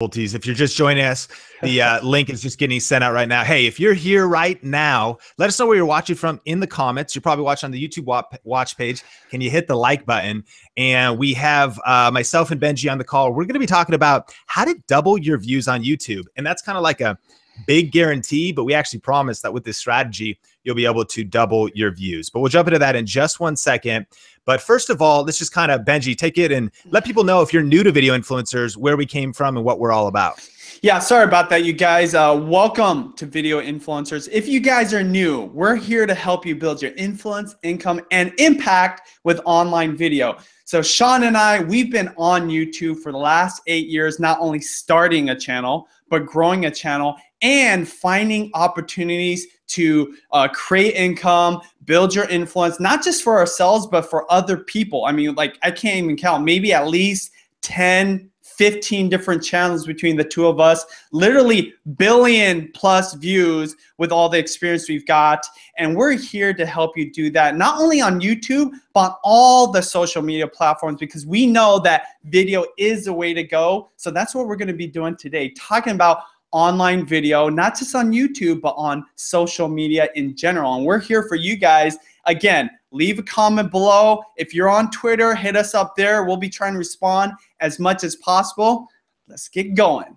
If you're just joining us, the link is just getting sent out right now. Hey, if you're here right now, let us know where you're watching from in the comments. You're probably watching on the YouTube watch page. Can you hit the like button? And we have myself and Benji on the call. We're going to be talking about how to double your views on YouTube. And that's kind of like a big guarantee, but we actually promise that with this strategy, you'll be able to double your views. But we'll jump into that in just one second. But first of all, let's just kind of, Benji, take it and let people know, if you're new to Video Influencers, where we came from and what we're all about. Yeah, sorry about that, you guys. Welcome to Video Influencers. If you guys are new, we're here to help you build your influence, income, and impact with online video. So Sean and I, we've been on YouTube for the last 8 years, not only starting a channel, but growing a channel and finding opportunities to create income, build your influence, not just for ourselves, but for other people. I mean, like, I can't even count, maybe at least 10, 15 different channels between the two of us, literally billion plus views with all the experience we've got. And we're here to help you do that, not only on YouTube, but all the social media platforms, because we know that video is the way to go. So that's what we're gonna be doing today, talking about online video, not just on YouTube, but on social media in general. And we're here for you guys. Again, leave a comment below. If you're on Twitter, hit us up there. We'll be trying to respond as much as possible. Let's get going.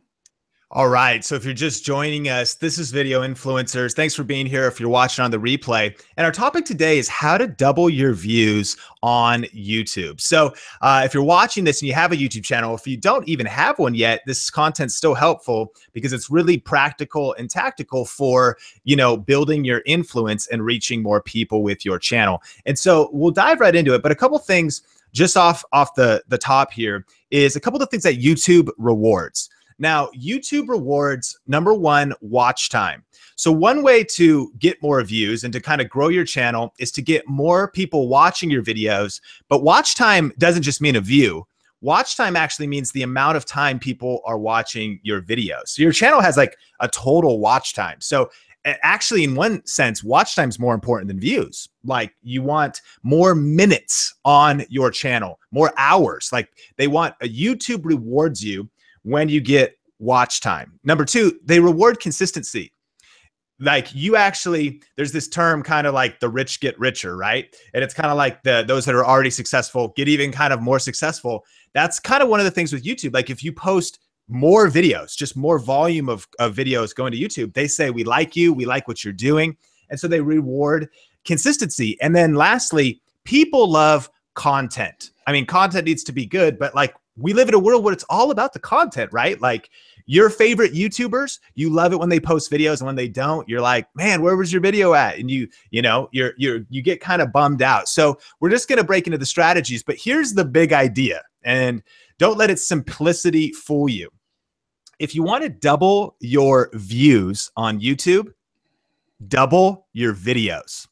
All right, so if you're just joining us, this is Video Influencers. Thanks for being here if you're watching on the replay. And our topic today is how to double your views on YouTube. So if you're watching this and you have a YouTube channel, if you don't even have one yet, this content's still helpful because it's really practical and tactical for, you know, building your influence and reaching more people with your channel. And so we'll dive right into it, but a couple things just off the top here is a couple of things that YouTube rewards. Now, YouTube rewards, number one, watch time. So one way to get more views and to kind of grow your channel is to get more people watching your videos. But watch time doesn't just mean a view. Watch time actually means the amount of time people are watching your videos. So your channel has like a total watch time. So actually, in one sense, watch time is more important than views. Like, you want more minutes on your channel, more hours. Like, they want, YouTube rewards you when you get watch time. Number two, they reward consistency. Like, you actually, there's this term kind of like the rich get richer, right? And it's kind of like those that are already successful get even kind of more successful. That's kind of one of the things with YouTube. Like, if you post more videos, just more volume of videos going to YouTube, they say, we like you, we like what you're doing. And so they reward consistency. And then lastly, people love content. I mean, content needs to be good, but like, we live in a world where it's all about the content, right? Like, your favorite YouTubers, you love it when they post videos, and when they don't, you're like, man, where was your video at? And you know, you get kind of bummed out. So we're just going to break into the strategies, but here's the big idea, and don't let its simplicity fool you. If you want to double your views on YouTube, double your videos.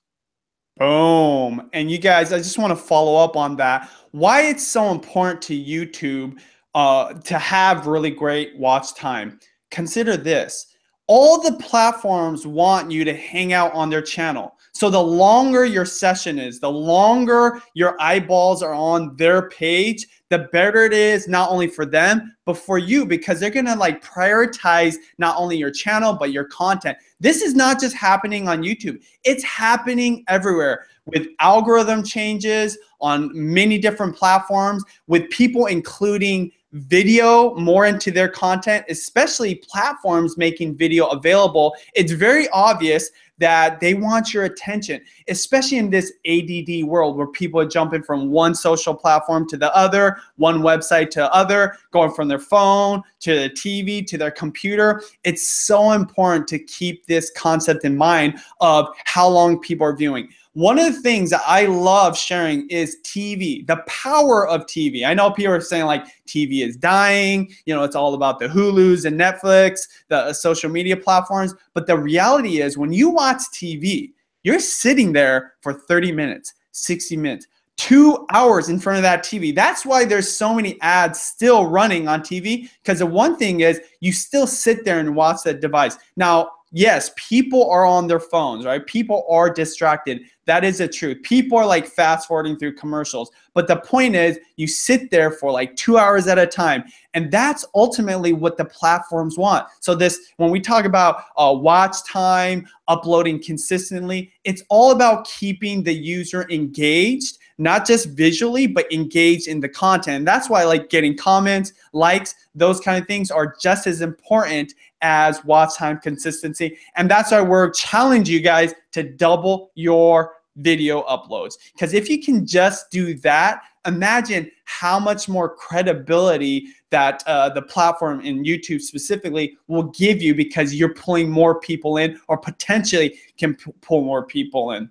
Boom. And you guys, I just want to follow up on that. Why it's so important to YouTube to have really great watch time. Consider this. All the platforms want you to hang out on their channel. So the longer your session is, the longer your eyeballs are on their page, the better it is, not only for them, but for you, because they're gonna like prioritize not only your channel, but your content. This is not just happening on YouTube. It's happening everywhere with algorithm changes on many different platforms, with people including video more into their content, especially platforms making video available. It's very obvious that they want your attention, especially in this ADD world where people are jumping from one social platform to the other, one website to other, going from their phone to their TV to their computer. It's so important to keep this concept in mind of how long people are viewing. One of the things that I love sharing is TV, the power of TV. I know people are saying like TV is dying, you know, it's all about the Hulus and Netflix, the social media platforms. But the reality is, when you watch TV, you're sitting there for 30 minutes, 60 minutes, 2 hours in front of that TV. That's why there's so many ads still running on TV, because the one thing is you still sit there and watch that device. Now, yes, people are on their phones, right? People are distracted. That is the truth. People are like fast forwarding through commercials. But the point is you sit there for like 2 hours at a time. And that's ultimately what the platforms want. So this, when we talk about watch time, uploading consistently, it's all about keeping the user engaged, not just visually, but engaged in the content. And that's why like getting comments, likes, those kind of things are just as important as watch time consistency. And that's why we're challenging you guys to double your video uploads. Because if you can just do that, imagine how much more credibility that the platform in YouTube specifically will give you, because you're pulling more people in, or potentially can pull more people in.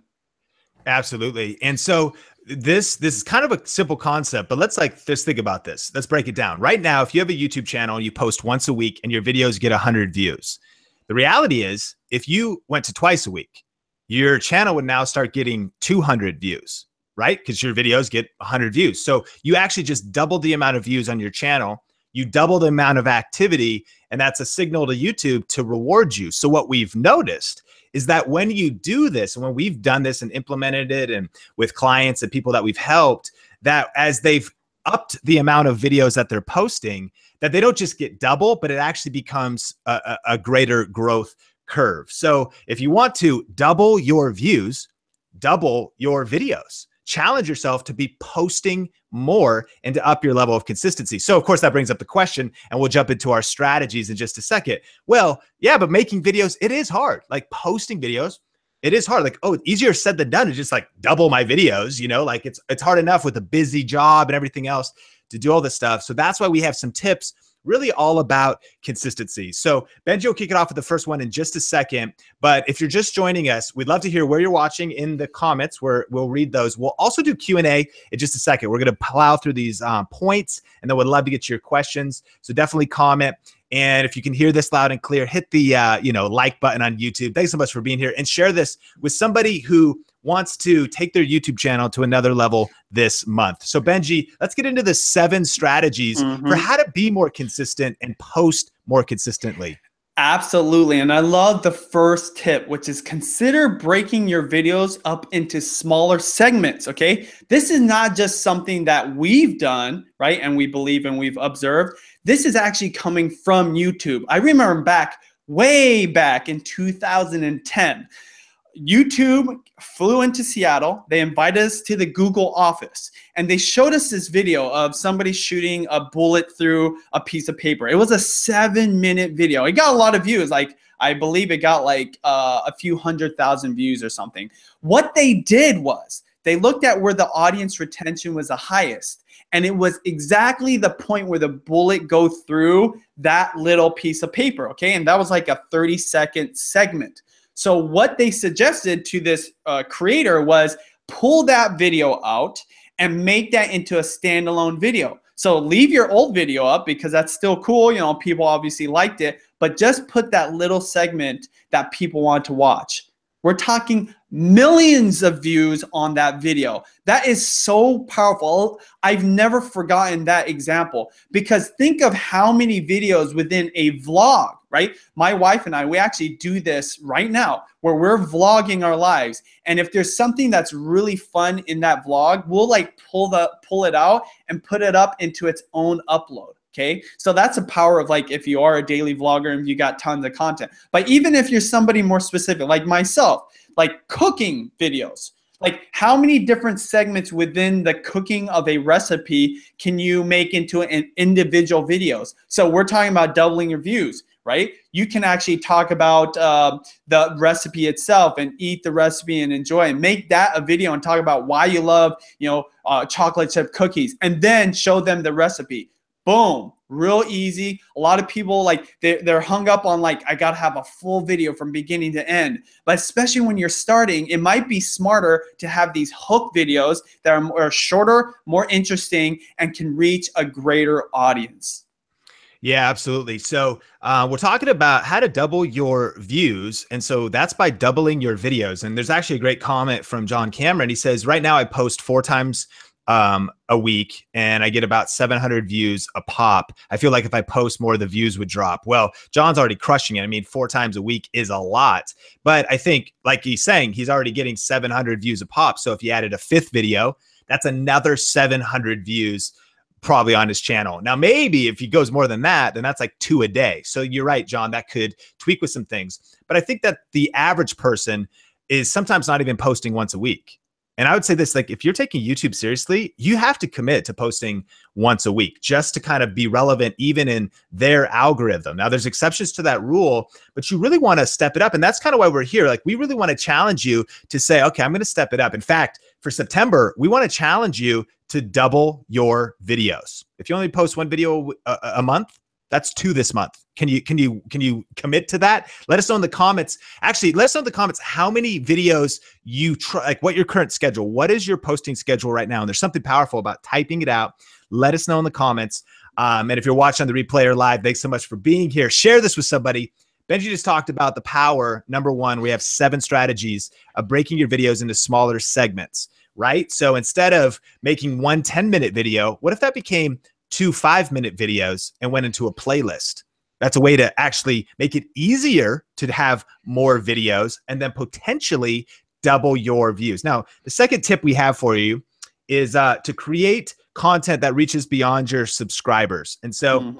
Absolutely. And so this is kind of a simple concept, but let's just think about this. Let's break it down. Right now, if you have a YouTube channel, you post once a week and your videos get 100 views. The reality is, if you went to twice a week, your channel would now start getting 200 views, right? Because your videos get 100 views. So you actually just doubled the amount of views on your channel. You double the amount of activity, and that's a signal to YouTube to reward you. So what we've noticed is that when you do this, and when we've done this and implemented it and with clients and people that we've helped, that as they've upped the amount of videos that they're posting, that they don't just get double, but it actually becomes a greater growth curve. So if you want to double your views, double your videos. Challenge yourself to be posting more and to up your level of consistency. So of course that brings up the question, and we'll jump into our strategies in just a second. Well, yeah, but making videos, it is hard. Like posting videos, it is hard. Like, oh, easier said than done. It's just like double my videos, you know, like it's hard enough with a busy job and everything else to do all this stuff. So that's why we have some tips really all about consistency. So Benji will kick it off with the first one in just a second. But if you're just joining us, we'd love to hear where you're watching in the comments, where we'll read those. We'll also do Q&A in just a second. We're going to plow through these points, and then we'd love to get your questions. So definitely comment. And if you can hear this loud and clear, hit the you know, like button on YouTube. Thanks so much for being here, and share this with somebody who wants to take their YouTube channel to another level this month. So Benji, let's get into the 7 strategies for how to be more consistent and post more consistently. Absolutely. And I love the first tip, which is consider breaking your videos up into smaller segments. Okay. This is not just something that we've done, right? And we believe and we've observed. This is actually coming from YouTube. I remember back, way back in 2010, YouTube flew into Seattle. They invited us to the Google office, and they showed us this video of somebody shooting a bullet through a piece of paper. It was a 7-minute video. It got a lot of views. Like, I believe it got like a few 100,000 views or something. What they did was they looked at where the audience retention was the highest, and it was exactly the point where the bullet goes through that little piece of paper. Okay, and that was like a 30-second segment. So what they suggested to this creator was pull that video out and make that into a standalone video. So leave your old video up, because that's still cool. You know, people obviously liked it, but just put that little segment that people want to watch. We're talking millions of views on that video. That is so powerful. I've never forgotten that example, because think of how many videos within a vlog, right? My wife and I, we actually do this right now, where we're vlogging our lives. And if there's something that's really fun in that vlog, we'll like pull it out and put it up into its own upload. Okay. So that's the power of, like, if you are a daily vlogger and you got tons of content. But even if you're somebody more specific, like myself, like cooking videos, like how many different segments within the cooking of a recipe can you make into an individual videos? So we're talking about doubling your views, right? You can actually talk about the recipe itself and eat the recipe and enjoy, and make that a video and talk about why you love, you know, chocolate chip cookies, and then show them the recipe. Boom. Real easy. A lot of people, like, they're hung up on, like, I got to have a full video from beginning to end. But especially when you're starting, it might be smarter to have these hook videos that are more shorter, more interesting, and can reach a greater audience. Yeah, absolutely. So we're talking about how to double your views. And so that's by doubling your videos. And there's actually a great comment from John Cameron. He says, right now I post 4 times a week, and I get about 700 views a pop. I feel like if I post more, the views would drop. Well, John's already crushing it. I mean, 4 times a week is a lot, but I think, like he's saying, he's already getting 700 views a pop. So if he added a 5th video, that's another 700 views probably on his channel. Now, maybe if he goes more than that, then that's like 2 a day. So you're right, John, that could tweak with some things. But I think that the average person is sometimes not even posting once a week. And I would say this, like, if you're taking YouTube seriously, you have to commit to posting once a week just to kind of be relevant even in their algorithm. Now, there's exceptions to that rule, but you really want to step it up. And that's kind of why we're here. Like, we really want to challenge you to say, okay, I'm going to step it up. In fact, for September, we want to challenge you to double your videos. If you only post 1 video a month, that's 2 this month. Can you commit to that? Let us know in the comments. Actually, let us know in the comments how many videos you try, like what your current schedule, what is your posting schedule right now? And there's something powerful about typing it out. Let us know in the comments. And if you're watching on the replay or live, thanks so much for being here. Share this with somebody. Benji just talked about the power. Number one, we have 7 strategies of breaking your videos into smaller segments, right? So instead of making 1 10-minute video, what if that became 2 5-minute videos and went into a playlist? That's a way to actually make it easier to have more videos and then potentially double your views. Now, the second tip we have for you is to create content that reaches beyond your subscribers. And so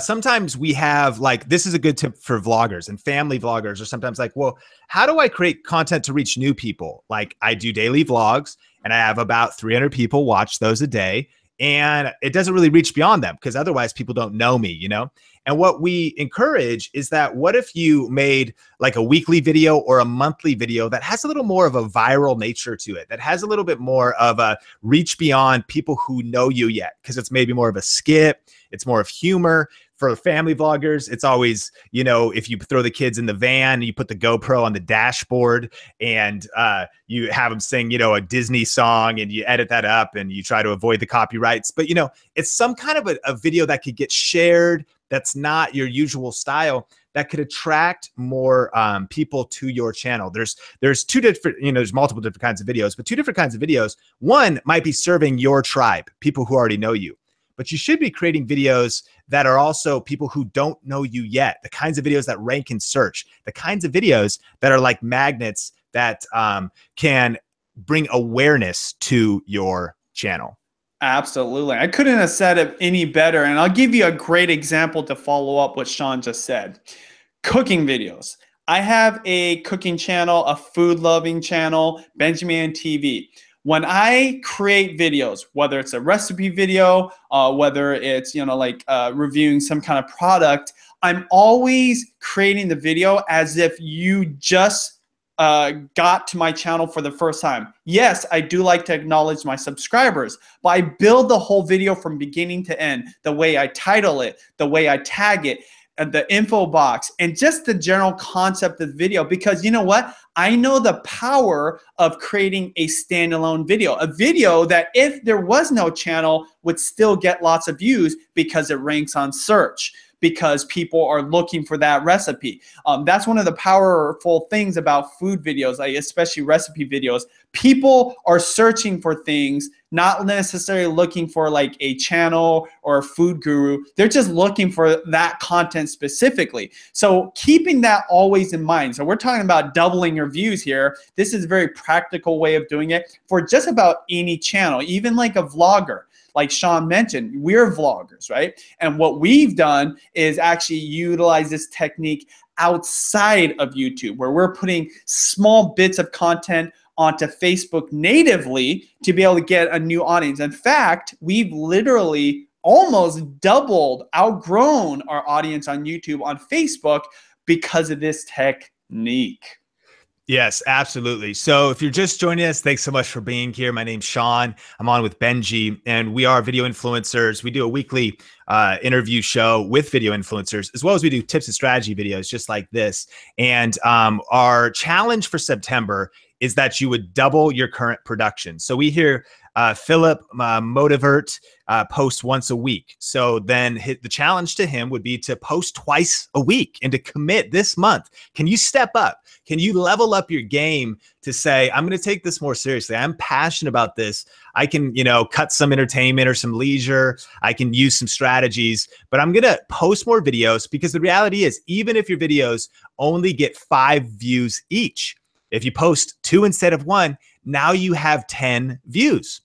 sometimes we have like, this is a good tip for vloggers and family vloggers, or sometimes like, well, how do I create content to reach new people? Like, I do daily vlogs and I have about 300 people watch those a day. And it doesn't really reach beyond them because otherwise people don't know me, you know? And what we encourage is that what if you made like a weekly video or a monthly video that has a little more of a viral nature to it, that has a little bit more of a reach beyond people who know you yet, because it's maybe more of a skit, it's more of humor. For family vloggers, it's always, you know, if you throw the kids in the van, you put the GoPro on the dashboard and you have them sing, you know, a Disney song and you edit that up and you try to avoid the copyrights. But, you know, it's some kind of a video that could get shared that's not your usual style that could attract more people to your channel. There's 2 different, you know, there's multiple different kinds of videos, but 2 different kinds of videos. One might be serving your tribe, people who already know you. But you should be creating videos that are also people who don't know you yet, the kinds of videos that rank in search, the kinds of videos that are like magnets that can bring awareness to your channel. Absolutely. I couldn't have said it any better. And I'll give you a great example to follow up what Sean just said. Cooking videos. I have a cooking channel, a food-loving channel, Benjamin TV. When I create videos, whether it's a recipe video, whether it's, you know, like reviewing some kind of product, I'm always creating the video as if you just got to my channel for the first time. Yes, I do like to acknowledge my subscribers, but I build the whole video from beginning to end, the way I title it, the way I tag it, the info box, and just the general concept of the video, because you know what? I know the power of creating a standalone video, a video that if there was no channel would still get lots of views because it ranks on search, because people are looking for that recipe. That's one of the powerful things about food videos, like especially recipe videos. People are searching for things, not necessarily looking for like a channel or a food guru. They're just looking for that content specifically. So keeping that always in mind. So we're talking about doubling your views here. This is a very practical way of doing it for just about any channel, even like a vlogger. Like Sean mentioned, we're vloggers, right? And what we've done is actually utilize this technique outside of YouTube, where we're putting small bits of content onto Facebook natively to be able to get a new audience. In fact, we've literally almost doubled, outgrown our audience on YouTube, on Facebook, because of this technique. Yes, absolutely. So if you're just joining us, thanks so much for being here. My name's Sean. I'm on with Benji, and we are video influencers. We do a weekly interview show with video influencers, as well as we do tips and strategy videos just like this. And our challenge for September is that you would double your current production. So we hear Philip Motivert posts once a week. So then the challenge to him would be to post twice a week and to commit this month. Can you step up? Can you level up your game to say, I'm going to take this more seriously. I'm passionate about this. I can, you know, cut some entertainment or some leisure. I can use some strategies, but I'm going to post more videos, because the reality is, even if your videos only get 5 views each, if you post 2 instead of 1, now you have 10 views,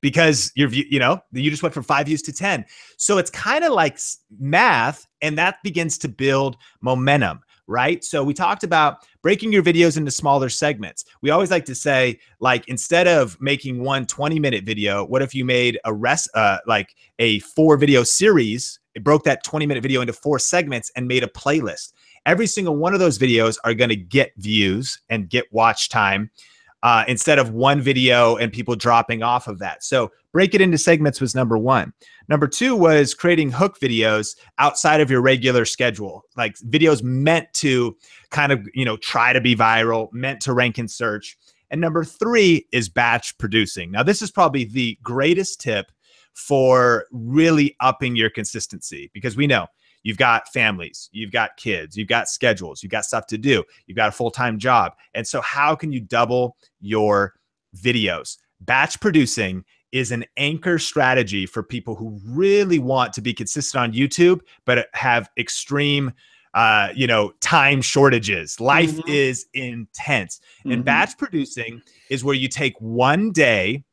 because you know, you just went from 5 views to 10. So it's kind of like math, and that begins to build momentum, right? So we talked about breaking your videos into smaller segments. We always like to say, like, instead of making one 20-minute video, what if you made like a 4-video series? It broke that 20-minute video into 4 segments and made a playlist. Every single one of those videos are going to get views and get watch time, instead of one video and people dropping off of that. So break it into segments was number 1. Number 2 was creating hook videos outside of your regular schedule, like videos meant to kind of, you know, try to be viral, meant to rank in search. And number 3 is batch producing. Now, this is probably the greatest tip for really upping your consistency, because we know you've got families, you've got kids, you've got schedules, you've got stuff to do, you've got a full-time job. And so how can you double your videos? Batch producing is an anchor strategy for people who really want to be consistent on YouTube, but have extreme you know, time shortages. Life is intense. And batch producing is where you take one day,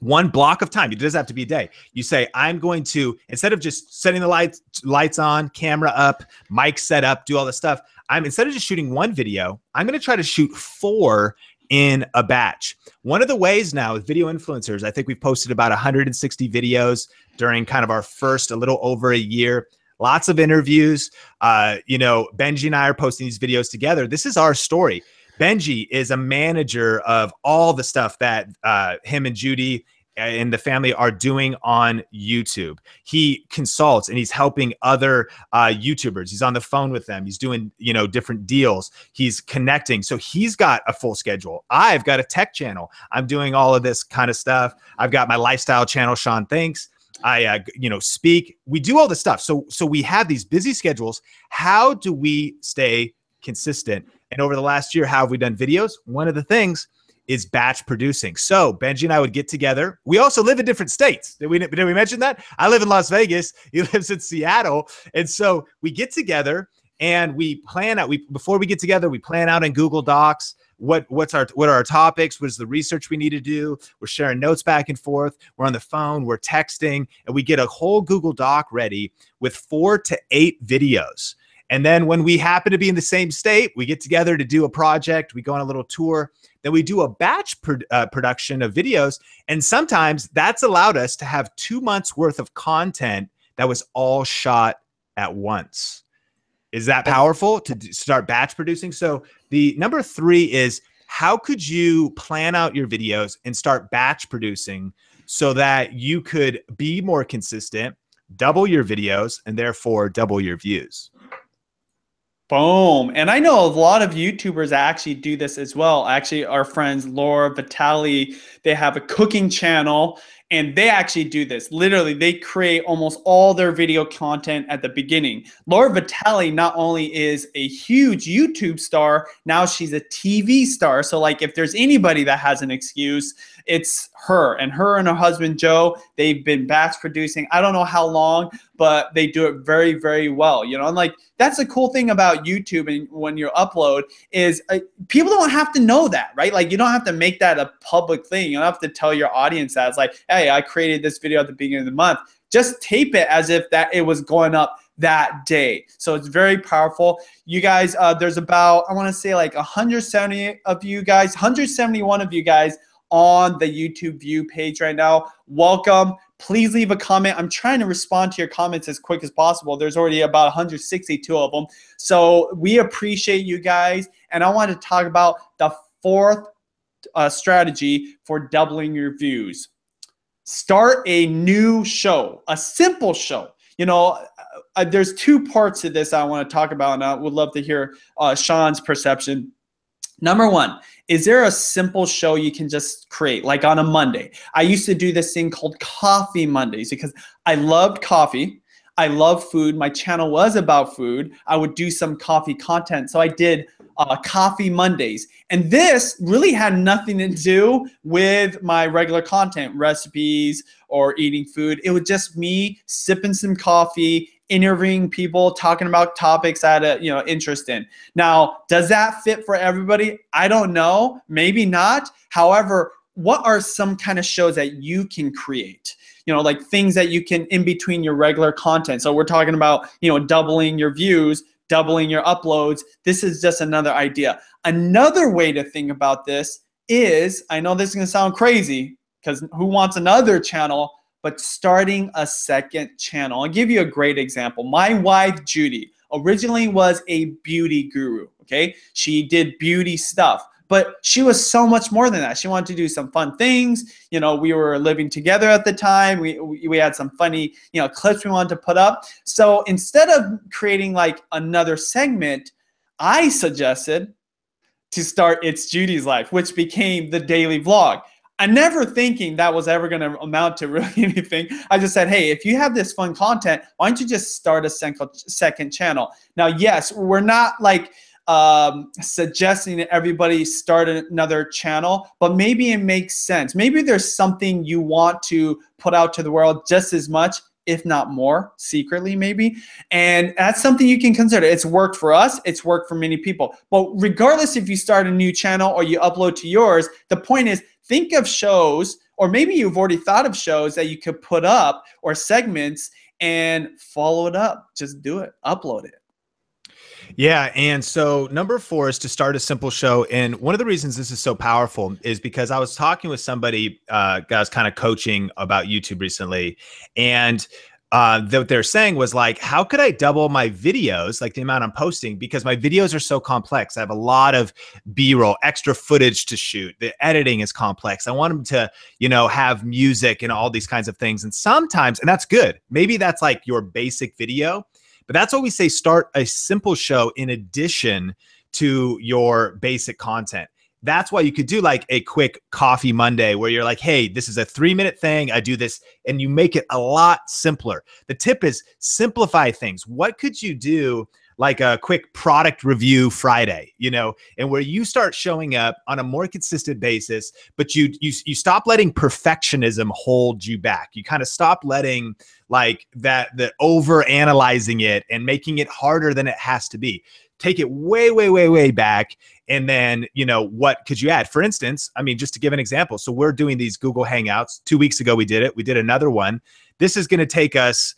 one block of time. It doesn't have to be a day. You say, I'm going to, instead of just setting the lights on, camera up, mic set up, do all this stuff, instead of just shooting one video, I'm going to try to shoot 4 in a batch. One of the ways now with video influencers, I think we've posted about 160 videos during kind of our first, a little over a year. Lots of interviews. You know, Benji and I are posting these videos together. This is our story. Benji is a manager of all the stuff that him and Judy and the family are doing on YouTube. He consults and he's helping other YouTubers. He's on the phone with them. He's doing, you know, different deals. He's connecting. So he's got a full schedule. I've got a tech channel. I'm doing all of this kind of stuff. I've got my lifestyle channel, Sean Thinks. I, you know, speak. We do all this stuff. So we have these busy schedules. How do we stay consistent? And over the last year, how have we done videos? One of the things is batch producing. So Benji and I would get together. We also live in different states. Did we mention that? I live in Las Vegas. He lives in Seattle. And so we get together and we plan out. Before we get together, we plan out in Google Docs. What are our topics? What is the research we need to do? We're sharing notes back and forth. We're on the phone. We're texting. And we get a whole Google Doc ready with 4 to 8 videos. And then when we happen to be in the same state, we get together to do a project. We go on a little tour. Then we do a batch production of videos. And sometimes that's allowed us to have 2 months worth of content that was all shot at once. Is that powerful to start batch producing? So the number 3 is, how could you plan out your videos and start batch producing so that you could be more consistent, double your videos, and therefore double your views? Boom. And I know a lot of YouTubers actually do this as well. Actually, our friends Laura Vitale, they have a cooking channel and they actually do this. Literally, they create almost all their video content at the beginning. Laura Vitale not only is a huge YouTube star, now she's a TV star. So like, if there's anybody that has an excuse, it's her. And her and her husband, Joe, they've been batch producing. I don't know how long, but they do it very, very well. You know, and like, that's the cool thing about YouTube and when you upload is people don't have to know that, right? Like, you don't have to make that a public thing. You don't have to tell your audience that. It's like, hey, I created this video at the beginning of the month. Just tape it as if that it was going up that day. So it's very powerful. You guys, there's about, I want to say like 170 of you guys, 171 of you guys on the YouTube view page right now. Welcome. Please leave a comment. I'm trying to respond to your comments as quick as possible. There's already about 162 of them. So we appreciate you guys. And I want to talk about the 4th strategy for doubling your views. Start a new show, a simple show. You know, there's 2 parts to this I want to talk about, and I would love to hear Sean's perception. Number one, is there a simple show you can just create, like on a Monday? I used to do this thing called Coffee Mondays because I loved coffee. I love food. My channel was about food. I would do some coffee content. So I did Coffee Mondays. And this really had nothing to do with my regular content, recipes or eating food. It was just me sipping some coffee, interviewing people, talking about topics I had a, interest in. Now, does that fit for everybody? I don't know, maybe not. However, what are some kind of shows that you can create? Like things that you can in between your regular content. So we're talking about, doubling your views, doubling your uploads. This is just another idea. Another way to think about this is, I know this is gonna sound crazy because who wants another channel, but starting a second channel. I'll give you a great example. My wife, Judy, originally was a beauty guru, okay? She did beauty stuff, but she was so much more than that. She wanted to do some fun things. We were living together at the time. We had some funny, clips we wanted to put up. So instead of creating like another segment, I suggested to start It's Judy's Life, which became the daily vlog. I never thinking that was ever gonna amount to really anything. I just said, hey, if you have this fun content, why don't you just start a second channel? Now, yes, we're not like suggesting that everybody start another channel, but maybe it makes sense. Maybe there's something you want to put out to the world just as much, if not more, secretly maybe. And that's something you can consider. It's worked for us, it's worked for many people. But regardless if you start a new channel or you upload to yours, the point is, think of shows, or maybe you've already thought of shows that you could put up or segments and follow it up. Just do it, upload it. Yeah. And so number 4 is to start a simple show. And one of the reasons this is so powerful is because I was talking with somebody that I was kind of coaching about YouTube recently. And what they're saying was like, how could I double my videos, like the amount I'm posting, because my videos are so complex. I have a lot of B-roll, extra footage to shoot. The editing is complex. I want them to, have music and all these kinds of things. And sometimes, and that's good. Maybe that's like your basic video, but that's what we say, start a simple show in addition to your basic content. That's why you could do like a quick Coffee Monday where you're like, hey, this is a 3-minute thing. I do this and you make it a lot simpler. The tip is simplify things. What could you do like a quick product review Friday, and where you start showing up on a more consistent basis, but you stop letting perfectionism hold you back. You kind of stop letting like the over analyzing it and making it harder than it has to be. Take it way, way, way, way back. And then, what could you add? For instance, I mean, just to give an example. So we're doing these Google Hangouts. 2 weeks ago, we did it. We did another one. This is going to take us,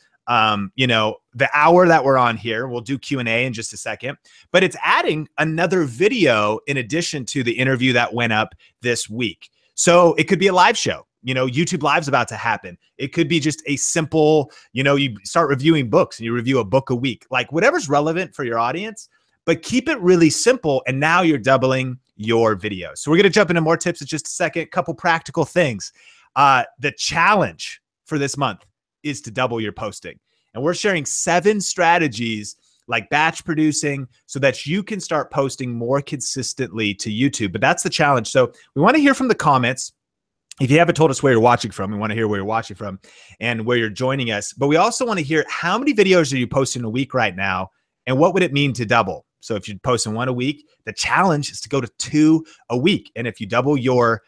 the hour that we're on here. We'll do Q&A in just a second, but it's adding another video in addition to the interview that went up this week. So it could be a live show. YouTube Live's about to happen. It could be just a simple, you start reviewing books and you review a book a week, like whatever's relevant for your audience. But keep it really simple, and now you're doubling your videos. So we're going to jump into more tips in just a second, a couple practical things. The challenge for this month is to double your posting. And we're sharing 7 strategies like batch producing so that you can start posting more consistently to YouTube. But that's the challenge. So we want to hear from the comments. If you haven't told us where you're watching from, we want to hear where you're watching from and where you're joining us. But we also want to hear how many videos are you posting a week right now, and what would it mean to double? So if you're posting 1 a week, the challenge is to go to 2 a week. And if you double your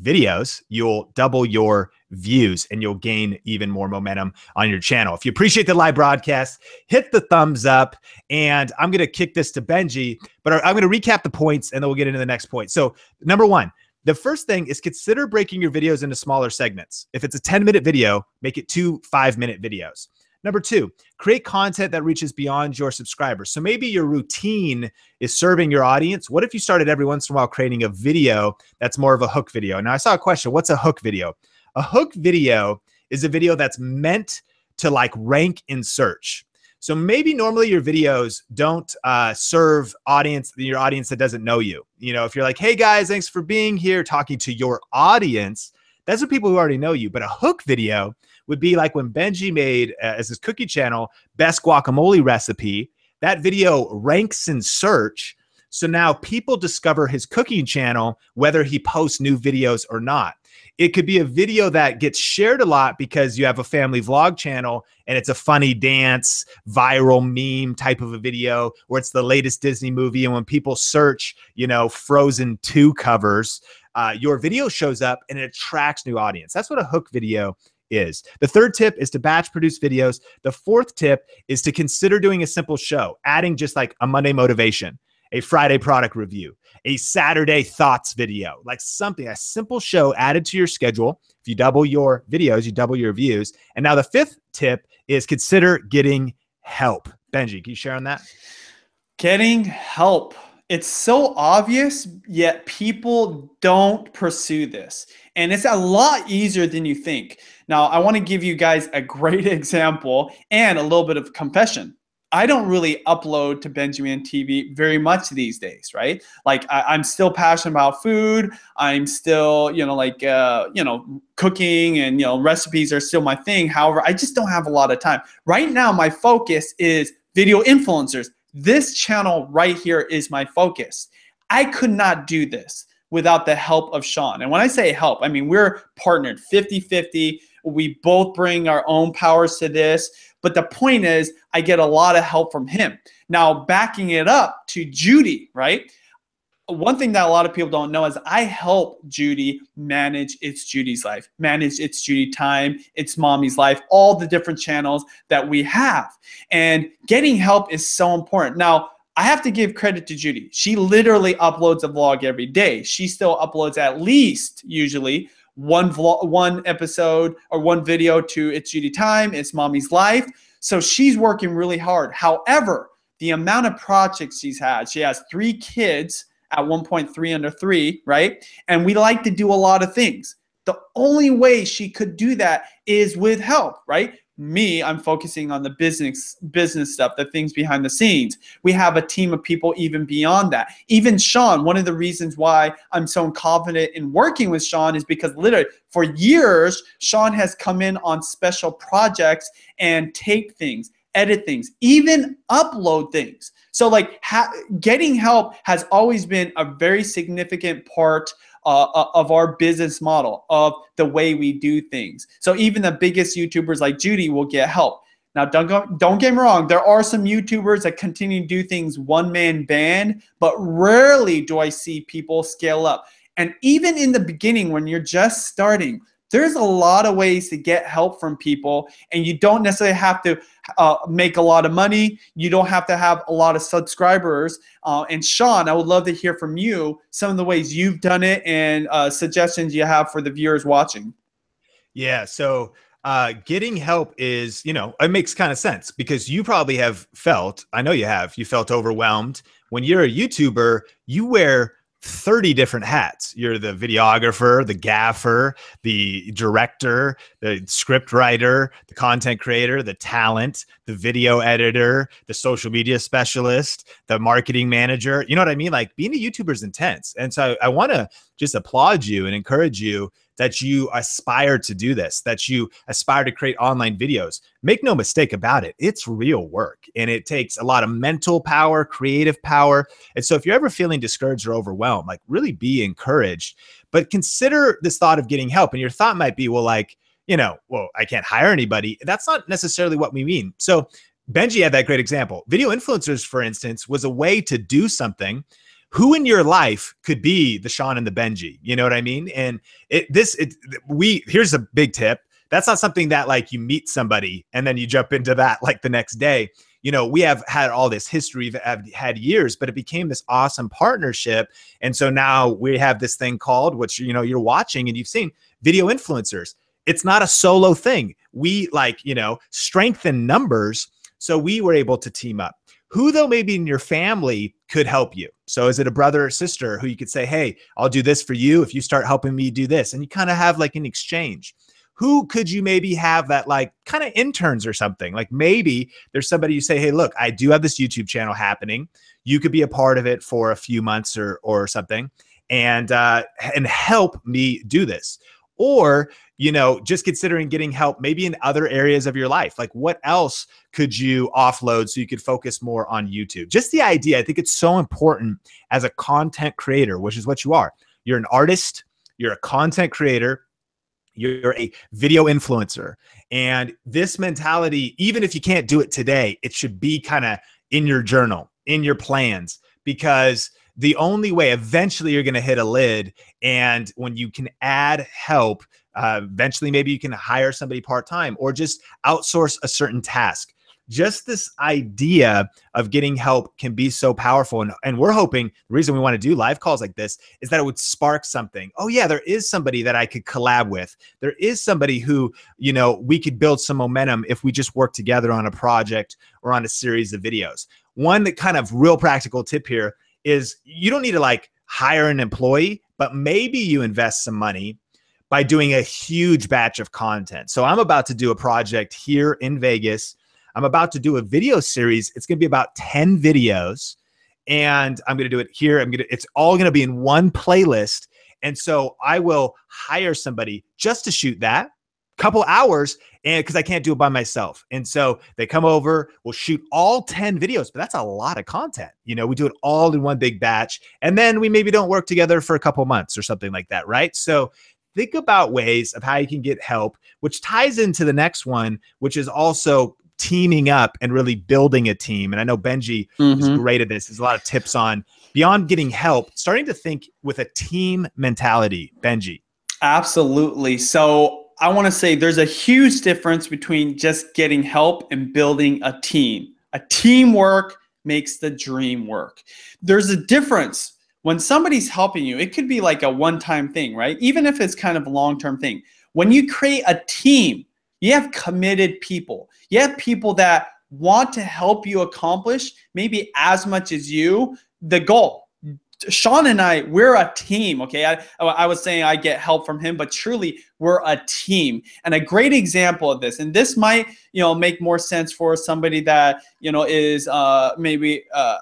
videos, you'll double your views and you'll gain even more momentum on your channel. If you appreciate the live broadcast, hit the thumbs up. And I'm going to kick this to Benji, but I'm going to recap the points and then we'll get into the next point. So number 1, the first thing is consider breaking your videos into smaller segments. If it's a 10-minute video, make it 2 5-minute videos. Number 2, create content that reaches beyond your subscribers. So maybe your routine is serving your audience. What if you started every once in a while creating a video that's more of a hook video? Now I saw a question, what's a hook video? A hook video is a video that's meant to like rank in search. So maybe normally your videos don't serve your audience that doesn't know you. If you're like, hey guys, thanks for being here, talking to your audience, that's the people who already know you. But a hook video would be like when Benji made, as his cookie channel, best guacamole recipe. That video ranks in search. So now people discover his cooking channel, whether he posts new videos or not. It could be a video that gets shared a lot because you have a family vlog channel and it's a funny dance, viral meme type of a video, or it's the latest Disney movie. And when people search, you know, Frozen 2 covers, your video shows up and it attracts new audience. That's what a hook video is. The third tip is to batch produce videos. The fourth tip is to consider doing a simple show, adding just like a Monday motivation, a Friday product review, a Saturday thoughts video, like something, a simple show added to your schedule. If you double your videos, you double your views. And now the fifth tip is consider getting help. Benji, can you share on that? Getting help. It's so obvious, yet people don't pursue this. And it's a lot easier than you think. Now, I want to give you guys a great example and a little bit of confession. I don't really upload to Benjamin TV very much these days, right? Like I'm still passionate about food. I'm still, you know, like, cooking and, recipes are still my thing. However, I just don't have a lot of time. Right now, my focus is video influencers. This channel right here is my focus. I could not do this without the help of Sean. And when I say help, I mean, we're partnered 50-50. We both bring our own powers to this. But the point is, I get a lot of help from him. Now, backing it up to Judy, right? One thing that a lot of people don't know is I help Judy manage It's Judy's Life, manage It's Judy Time, It's Mommy's Life, all the different channels that we have. And getting help is so important. Now, I have to give credit to Judy. She literally uploads a vlog every day. She still uploads at least usually one episode or one video to It's Judy Time, It's Mommy's Life. So she's working really hard. However, the amount of projects she's had, she has 3 kids at 1.3 under 3, right? And we like to do a lot of things. The only way she could do that is with help, right? Me, I'm focusing on the business stuff, the things behind the scenes. We have a team of people even beyond that. Even Sean, one of the reasons why I'm so confident in working with Sean is because literally for years, Sean has come in on special projects and tape things, edit things, even upload things. So like getting help has always been a very significant part of our business model, of the way we do things. So even the biggest YouTubers like Judy will get help. Now, don't get me wrong. There are some YouTubers that continue to do things one-man band, but rarely do I see people scale up. And even in the beginning, when you're just starting, there's a lot of ways to get help from people, and you don't necessarily have to make a lot of money. You don't have to have a lot of subscribers. And Sean, I would love to hear from you some of the ways you've done it and suggestions you have for the viewers watching. Yeah, so getting help is, it makes kind of sense because you probably have felt, I know you have, you felt overwhelmed. When you're a YouTuber, you wear 30 different hats. You're the videographer, the gaffer, the director, the script writer, the content creator, the talent, the video editor, the social media specialist, the marketing manager. You know what I mean? Like being a YouTuber is intense. And so I want to just applaud you and encourage you that you aspire to do this, that you aspire to create online videos. Make no mistake about it. It's real work and it takes a lot of mental power, creative power. And so if you're ever feeling discouraged or overwhelmed, like really be encouraged, but consider this thought of getting help. And your thought might be, well, like, I can't hire anybody. That's not necessarily what we mean. So Benji had that great example. Video influencers, for instance, was a way to do something. Who in your life could be the Sean and the Benji? You know what I mean? And here's a big tip. That's not something that like you meet somebody and then you jump into that like the next day. We have had all this history, have had years, but it became this awesome partnership. And so now we have this thing called, which, you're watching and you've seen, video influencers. It's not a solo thing. We like, strengthen numbers. So we were able to team up. Who though maybe in your family could help you? So is it a brother or sister who you could say, hey, I'll do this for you if you start helping me do this? And you kind of have like an exchange. Who could you maybe have that like kind of interns or something? Like maybe there's somebody you say, hey, look, I do have this YouTube channel happening. You could be a part of it for a few months or something and help me do this. or, you know, just considering getting help maybe in other areas of your life. Like, what else could you offload so you could focus more on YouTube? Just the idea. I think it's so important as a content creator, which is what you are. You're an artist, you're a content creator, you're a video influencer. And this mentality, even if you can't do it today, it should be kind of in your journal, in your plans, because the only way eventually you're going to hit a lid. And when you can add help, eventually maybe you can hire somebody part-time or just outsource a certain task. Just this idea of getting help can be so powerful. And we're hoping, the reason we want to do live calls like this is that it would spark something. Oh yeah, there is somebody that I could collab with. There is somebody who, you know, we could build some momentum if we just work together on a project or on a series of videos. One kind of real practical tip here is you don't need to like hire an employee, but maybe you invest some money by doing a huge batch of content. So I'm about to do a project here in Vegas. I'm about to do a video series. It's going to be about 10 videos, and I'm going to do it here. It's all going to be in one playlist. And so I will hire somebody just to shoot that couple hours, and because I can't do it by myself. And so they come over, we'll shoot all 10 videos, but that's a lot of content. You know, we do it all in one big batch, and then we maybe don't work together for a couple months or something like that, right? So think about ways of how you can get help, which ties into the next one, which is also teaming up and really building a team. And I know Benji is great at this. There's a lot of tips on beyond getting help, starting to think with a team mentality, Benji. Absolutely. So I want to say there's a huge difference between just getting help and building a team. A teamwork makes the dream work. There's a difference when somebody's helping you. It could be like a one-time thing, right? Even if it's kind of a long-term thing. When you create a team, you have committed people. You have people that want to help you accomplish maybe as much as you the goal. Sean and I, we're a team, okay? I was saying I get help from him, but truly we're a team. And a great example of this, and this might, you know, make more sense for somebody that, you know, is maybe a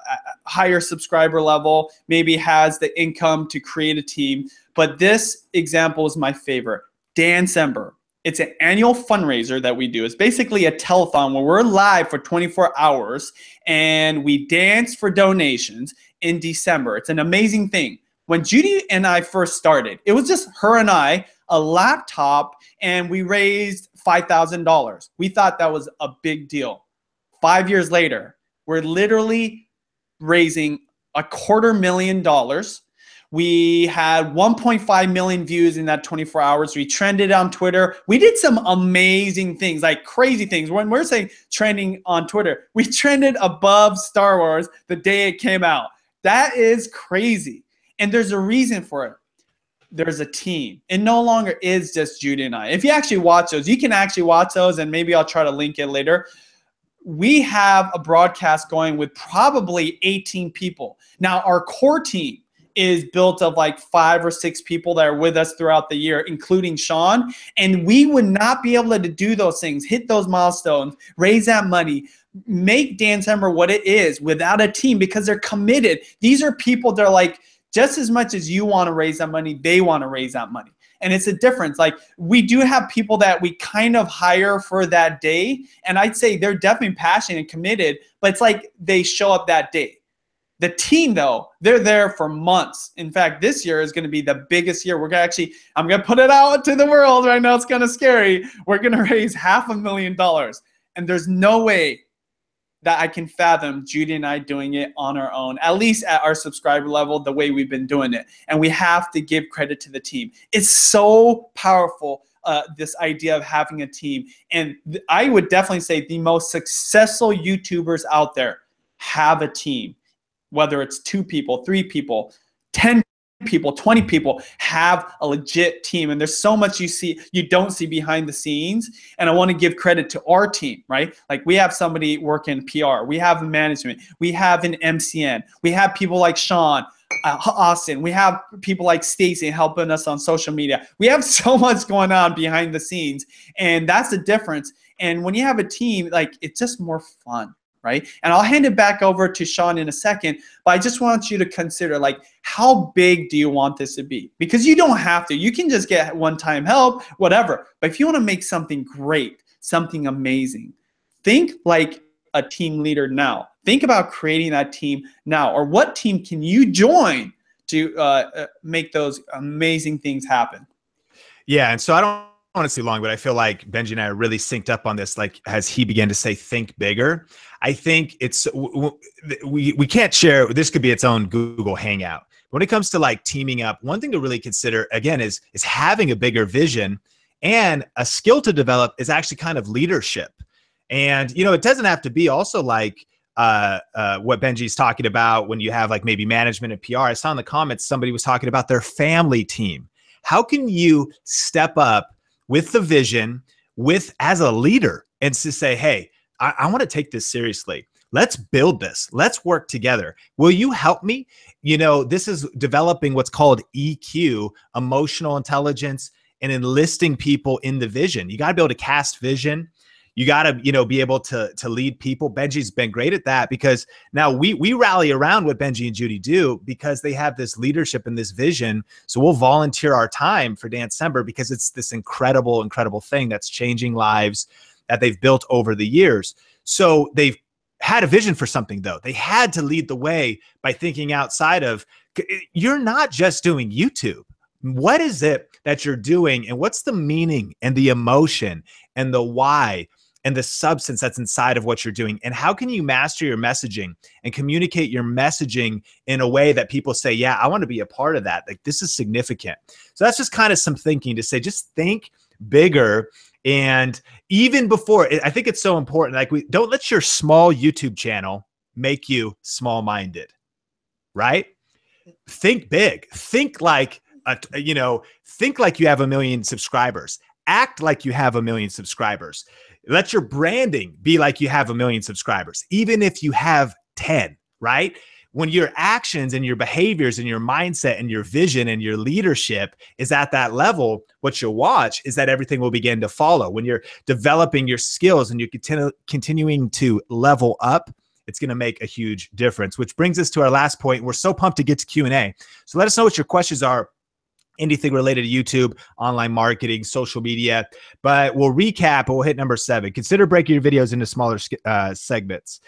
higher subscriber level, maybe has the income to create a team. But this example is my favorite, Dancember. It's an annual fundraiser that we do. It's basically a telethon where we're live for 24 hours and we dance for donations in December. It's an amazing thing. When Judy and I first started, it was just her and I, a laptop, and we raised $5,000. We thought that was a big deal. 5 years later, we're literally raising $250,000. We had 1.5 million views in that 24 hours. We trended on Twitter. We did some amazing things, like crazy things. When we're saying trending on Twitter, we trended above Star Wars the day it came out. That is crazy. And there's a reason for it. There's a team. It no longer is just Judy and I. If you actually watch those, you can actually watch those, and maybe I'll try to link it later. We have a broadcast going with probably 18 people. Now, our core team is built of like 5 or 6 people that are with us throughout the year, including Sean. And we would not be able to do those things, hit those milestones, raise that money, make Dancember what it is without a team, because they're committed. These are people that are like, just as much as you want to raise that money, they want to raise that money. And it's a difference. Like, we do have people that we kind of hire for that day. And I'd say they're definitely passionate and committed, but it's like they show up that day. The team, though, they're there for months. In fact, this year is going to be the biggest year. We're going to actually, I'm going to put it out to the world right now. It's kind of scary. We're going to raise $500,000. And there's no way that I can fathom Judy and I doing it on our own, at least at our subscriber level, the way we've been doing it. And we have to give credit to the team. It's so powerful, this idea of having a team. And I would definitely say the most successful YouTubers out there have a team. Whether it's 2 people, 3 people, 10 people, 20 people, have a legit team. And there's so much you don't see behind the scenes. And I want to give credit to our team, right? Like, we have somebody working PR, we have management, we have an MCN, we have people like Sean, Austin, we have people like Stacy helping us on social media. We have so much going on behind the scenes, and that's the difference. And when you have a team, like, it's just more fun. right? And I'll hand it back over to Sean in a second, but I just want you to consider, like, how big do you want this to be? Because you don't have to. You can just get one-time help, whatever. But if you want to make something great, something amazing, think like a team leader now. Think about creating that team now, or what team can you join to make those amazing things happen? Yeah, and so I don't want to see long, but I feel like Benji and I are really synced up on this. Like, as he began to say, think bigger. I think it's, we can't share, this could be its own Google Hangout. When it comes to like teaming up, one thing to really consider again is having a bigger vision, and a skill to develop is actually kind of leadership. And, you know, it doesn't have to be also like what Benji's talking about when you have like maybe management and PR. I saw in the comments, somebody was talking about their family team. How can you step up with the vision, with as a leader, and to say, hey, I want to take this seriously. Let's build this. Let's work together. Will you help me? You know, this is developing what's called EQ, emotional intelligence, and enlisting people in the vision. You got to be able to cast vision. You got to, you know, be able to lead people. Benji's been great at that, because now we rally around what Benji and Judy do because they have this leadership and this vision. So we'll volunteer our time for Dancember because it's this incredible, incredible thing that's changing lives that they've built over the years. So they've had a vision for something, though. They had to lead the way by thinking outside of, you're not just doing YouTube. What is it that you're doing, and what's the meaning and the emotion and the why and the substance that's inside of what you're doing? And how can you master your messaging and communicate your messaging in a way that people say, yeah, I want to be a part of that. Like, this is significant. So that's just kind of some thinking to say, just think bigger. And even before, I think it's so important. Like, we don't let your small YouTube channel make you small-minded, right? Think big, think like, you know, think like you have 1 million subscribers, act like you have 1 million subscribers. Let your branding be like you have 1 million subscribers, even if you have 10, right? When your actions and your behaviors and your mindset and your vision and your leadership is at that level, what you'll watch is that everything will begin to follow. When you're developing your skills and you're continuing to level up, it's going to make a huge difference, which brings us to our last point. We're so pumped to get to Q&A. So let us know what your questions are. Anything related to YouTube, online marketing, social media. But we'll recap and we'll hit number 7. Consider breaking your videos into smaller segments.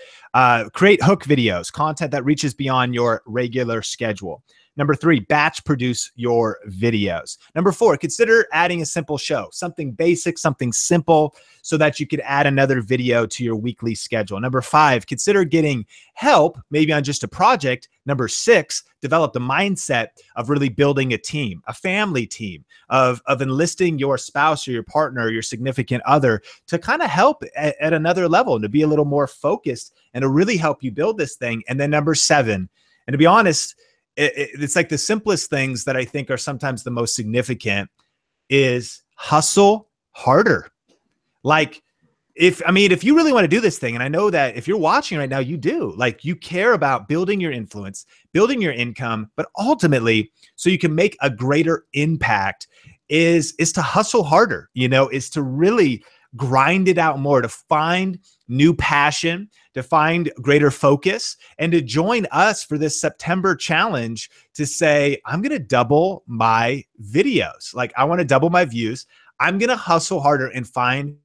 Create hook videos, content that reaches beyond your regular schedule. Number 3, batch produce your videos. Number 4, consider adding a simple show, something basic, something simple, so that you could add another video to your weekly schedule. Number 5, consider getting help, maybe on just a project. Number 6, develop the mindset of really building a team, a family team, of enlisting your spouse or your partner or your significant other to kind of help at another level and to be a little more focused and to really help you build this thing. And then number 7, and to be honest, it's like the simplest things that I think are sometimes the most significant, is hustle harder. Like, if you really want to do this thing, and I know that if you're watching right now, you do, like, you care about building your influence, building your income, but ultimately so you can make a greater impact is to hustle harder, you know, is to really grind it out more, to find new passion, to find greater focus, and to join us for this September challenge to say, I'm going to double my videos. Like, I want to double my views. I'm going to hustle harder and find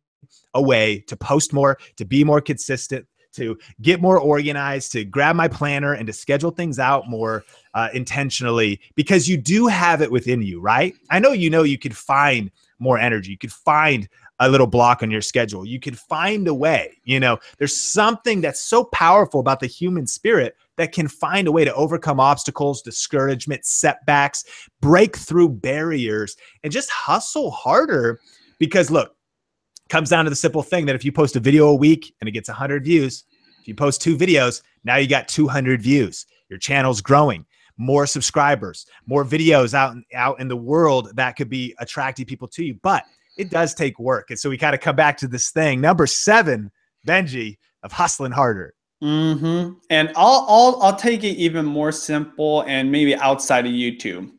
a way to post more, to be more consistent, to get more organized, to grab my planner and to schedule things out more intentionally, because you do have it within you, right? I know you could find more energy. You could find a little block on your schedule. You could find a way, you know, there's something that's so powerful about the human spirit that can find a way to overcome obstacles, discouragement, setbacks, break through barriers, and just hustle harder. Because look, it comes down to the simple thing that if you post a video a week and it gets 100 views, if you post 2 videos, now you got 200 views, your channel's growing, more subscribers, more videos out in the world that could be attracting people to you. But it does take work. And so we kind of come back to this thing, number 7, Benji, of hustling harder. And I'll take it even more simple and maybe outside of YouTube.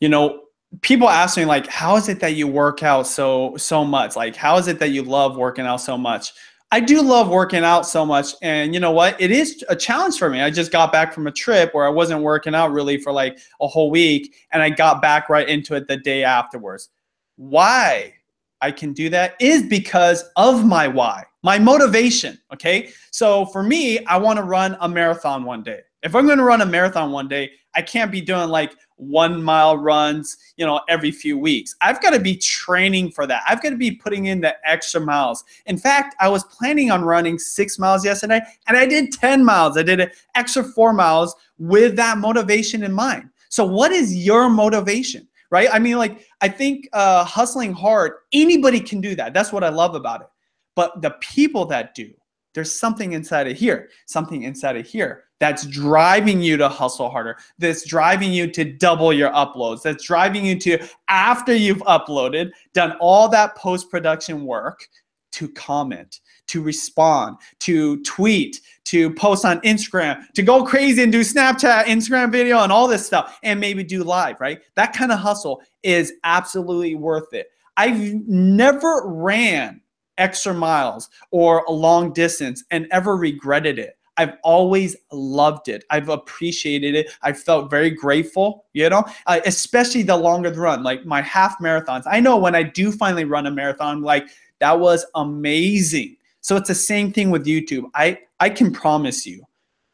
You know, people ask me, like, how is it that you work out so much? Like, how is it that you love working out so much? I do love working out so much. And you know what? It is a challenge for me. I just got back from a trip where I wasn't working out really for like a whole week. And I got back right into it the day afterwards. Why I can do that is because of my why, my motivation. Okay. So for me, I want to run a marathon one day. If I'm going to run a marathon one day, I can't be doing like 1 mile runs, you know, every few weeks. I've got to be training for that. I've got to be putting in the extra miles. In fact, I was planning on running 6 miles yesterday and I did 10 miles. I did an extra 4 miles with that motivation in mind. So what is your motivation, right? I mean, like, I think hustling hard, anybody can do that. That's what I love about it. But the people that do, there's something inside of here, something inside of here that's driving you to hustle harder, that's driving you to double your uploads, that's driving you to, after you've uploaded, done all that post-production work, to comment, to respond, to tweet, to post on Instagram, to go crazy and do Snapchat, Instagram video, and all this stuff, and maybe do live, right? That kind of hustle is absolutely worth it. I've never ran extra miles or a long distance and ever regretted it. I've always loved it. I've appreciated it. I felt very grateful, you know, especially the longer the run, like my half marathons. I know when I do finally run a marathon, like, that was amazing. So it's the same thing with YouTube. I can promise you,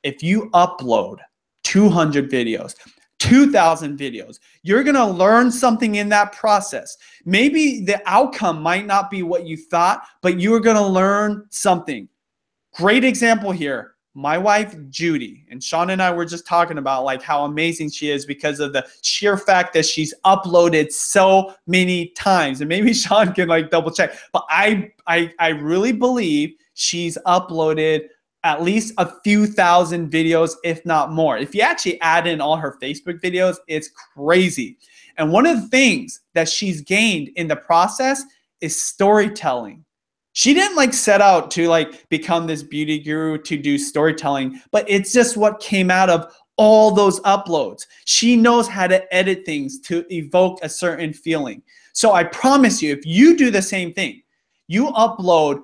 if you upload 200 videos, 2,000 videos, you're going to learn something in that process. Maybe the outcome might not be what you thought, but you are going to learn something. Great example here. My wife, Judy, and Sean and I were just talking about like how amazing she is because of the sheer fact that she's uploaded so many times. And maybe Sean can like double check, but I really believe she's uploaded at least a few thousand videos, if not more. If you actually add in all her Facebook videos, it's crazy. And one of the things that she's gained in the process is storytelling. She didn't like set out to like become this beauty guru to do storytelling, but it's just what came out of all those uploads. She knows how to edit things to evoke a certain feeling. So I promise you, if you do the same thing, you upload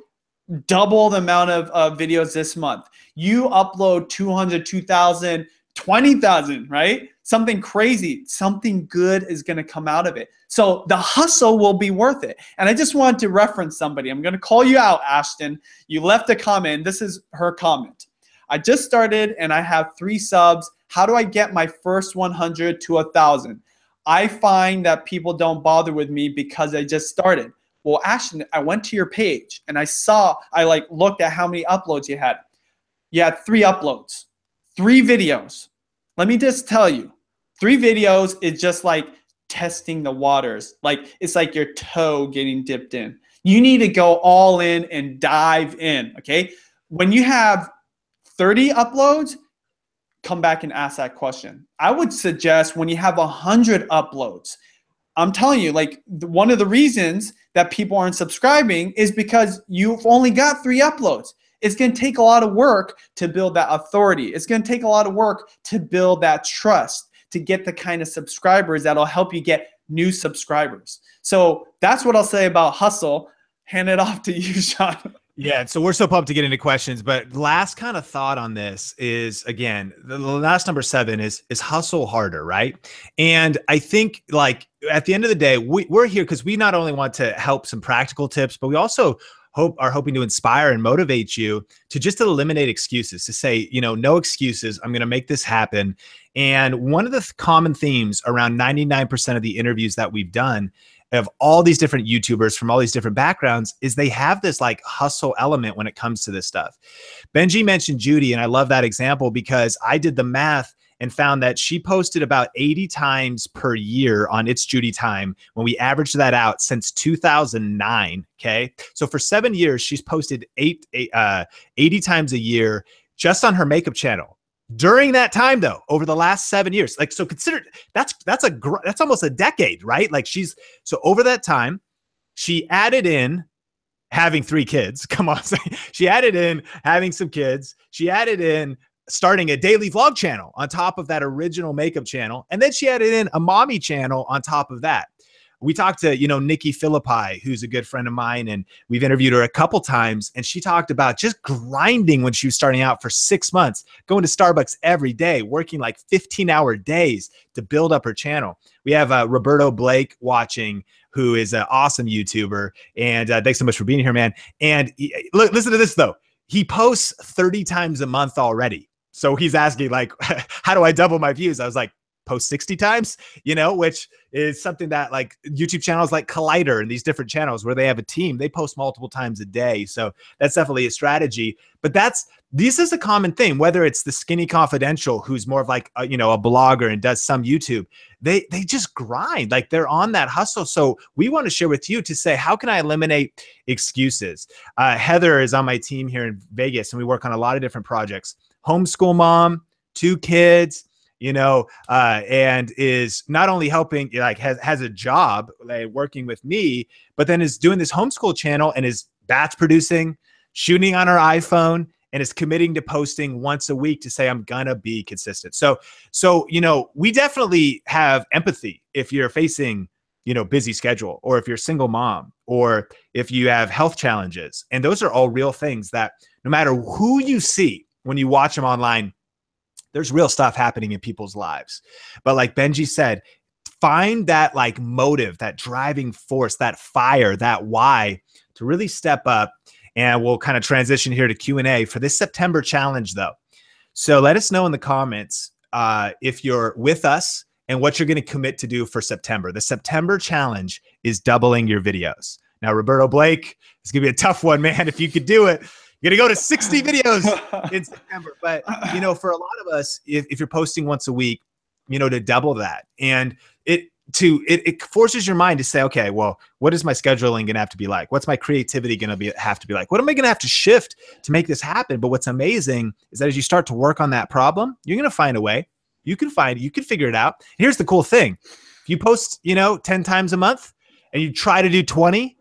double the amount of videos this month, you upload 200, 2,000, 20,000, right? Something crazy, something good is going to come out of it. So the hustle will be worth it. And I just wanted to reference somebody. I'm going to call you out, Ashton. You left a comment. This is her comment. I just started and I have 3 subs. How do I get my first 100 to 1,000? I find that people don't bother with me because I just started. Well, Ashton, I went to your page and I saw, I like looked at how many uploads you had. You had 3 uploads, 3 videos. Let me just tell you, 3 videos is just like testing the waters. Like it's like your toe getting dipped in. You need to go all in and dive in, okay? When you have 30 uploads, come back and ask that question. I would suggest when you have 100 uploads, I'm telling you, like one of the reasons that people aren't subscribing is because you've only got 3 uploads. It's going to take a lot of work to build that authority. It's going to take a lot of work to build that trust, to get the kind of subscribers that'll help you get new subscribers. So that's what I'll say about hustle. Hand it off to you, Sean. Yeah. So we're so pumped to get into questions, but last kind of thought on this is, again, the last number 7 is hustle harder. Right. And I think like at the end of the day, we're here because we not only want to help some practical tips, but we also are hoping to inspire and motivate you to just eliminate excuses, to say, you know, no excuses, I'm going to make this happen. And one of the common themes around 99% of the interviews that we've done of all these different YouTubers from all these different backgrounds is they have this like hustle element when it comes to this stuff. Benji mentioned Judy, and I love that example because I did the math and found that she posted about 80 times per year on It's Judy Time when we averaged that out since 2009, okay? So for 7 years, she's posted 80 times a year just on her makeup channel. During that time though, over the last 7 years, like, so consider that's almost a decade, right? Like she's, so over that time, she added in having 3 kids, come on. She added in having some kids. She added in starting a daily vlog channel on top of that original makeup channel. And then she added in a mommy channel on top of that. we talked to, you know, Nikki Philippi, who's a good friend of mine, and we've interviewed her a couple times, and she talked about just grinding when she was starting out for 6 months, going to Starbucks every day, working like 15-hour days to build up her channel. We have Roberto Blake watching, who is an awesome YouTuber, and thanks so much for being here, man. And he, look, listen to this though. He posts 30 times a month already. So he's asking, like, how do I double my views? I was like, post 60 times, you know, which is something that like YouTube channels like Collider and these different channels where they have a team, they post multiple times a day. So that's definitely a strategy, but this is a common thing, whether it's the Skinny Confidential, who's more of like, you know, a blogger and does some YouTube, they just grind, like they're on that hustle. So we want to share with you to say, how can I eliminate excuses? Heather is on my team here in Vegas and we work on a lot of different projects, homeschool mom, 2 kids, you know, and is not only helping, like has a job, like working with me, but then is doing this homeschool channel and is batch producing, shooting on her iPhone, and is committing to posting once a week to say, I'm gonna be consistent. So, you know, we definitely have empathy if you're facing, you know, busy schedule, or if you're a single mom, or if you have health challenges. And those are all real things that no matter who you see, when you watch them online, there's real stuff happening in people's lives. But like Benji said, find that like motive, that driving force, that fire, that why to really step up. And we'll kind of transition here to Q&A for this September challenge though. So let us know in the comments if you're with us and what you're gonna commit to do for September. The September challenge is doubling your videos. Now, Roberto Blake, it's gonna be a tough one, man. If you could do it, you're gonna go to 60 videos in September. But you know, for a lot of us, if you're posting once a week, you know, to double that, and it forces your mind to say, okay, well, what is my scheduling gonna have to be like? What's my creativity gonna have to be like? What am I gonna have to shift to make this happen? But what's amazing is that as you start to work on that problem, you're gonna find a way. You can figure it out. And here's the cool thing: if you post, you know, 10 times a month, and you try to do 20,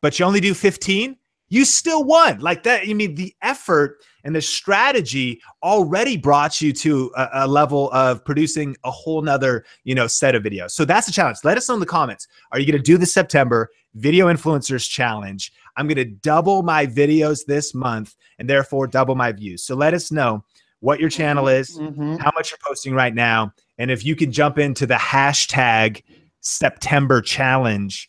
but you only do 15. You still won like that. You mean the effort and the strategy already brought you to a level of producing a whole nother, you know, set of videos. So that's the challenge. Let us know in the comments. Are you going to do the September Video Influencers Challenge? I'm going to double my videos this month and therefore double my views. So let us know what your channel is, how much you're posting right now. And if you can jump into the hashtag September Challenge,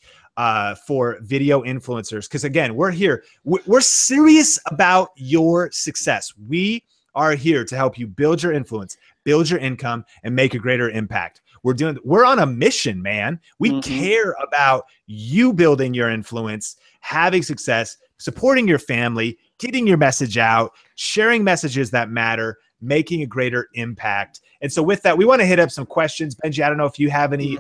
for video influencers. Because again, we're here. We're serious about your success. We are here to help you build your influence, build your income, and make a greater impact. We're on a mission, man. We care about you building your influence, having success, supporting your family, getting your message out, sharing messages that matter, making a greater impact. And so with that, we want to hit up some questions. Benji, I don't know if you have any,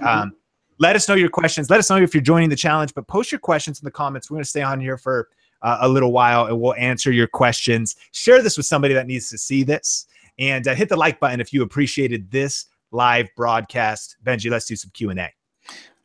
let us know your questions. Let us know if you're joining the challenge, but post your questions in the comments. We're going to stay on here for a little while and we'll answer your questions. Share this with somebody that needs to see this, and hit the like button if you appreciated this live broadcast. Benji, let's do some Q&A.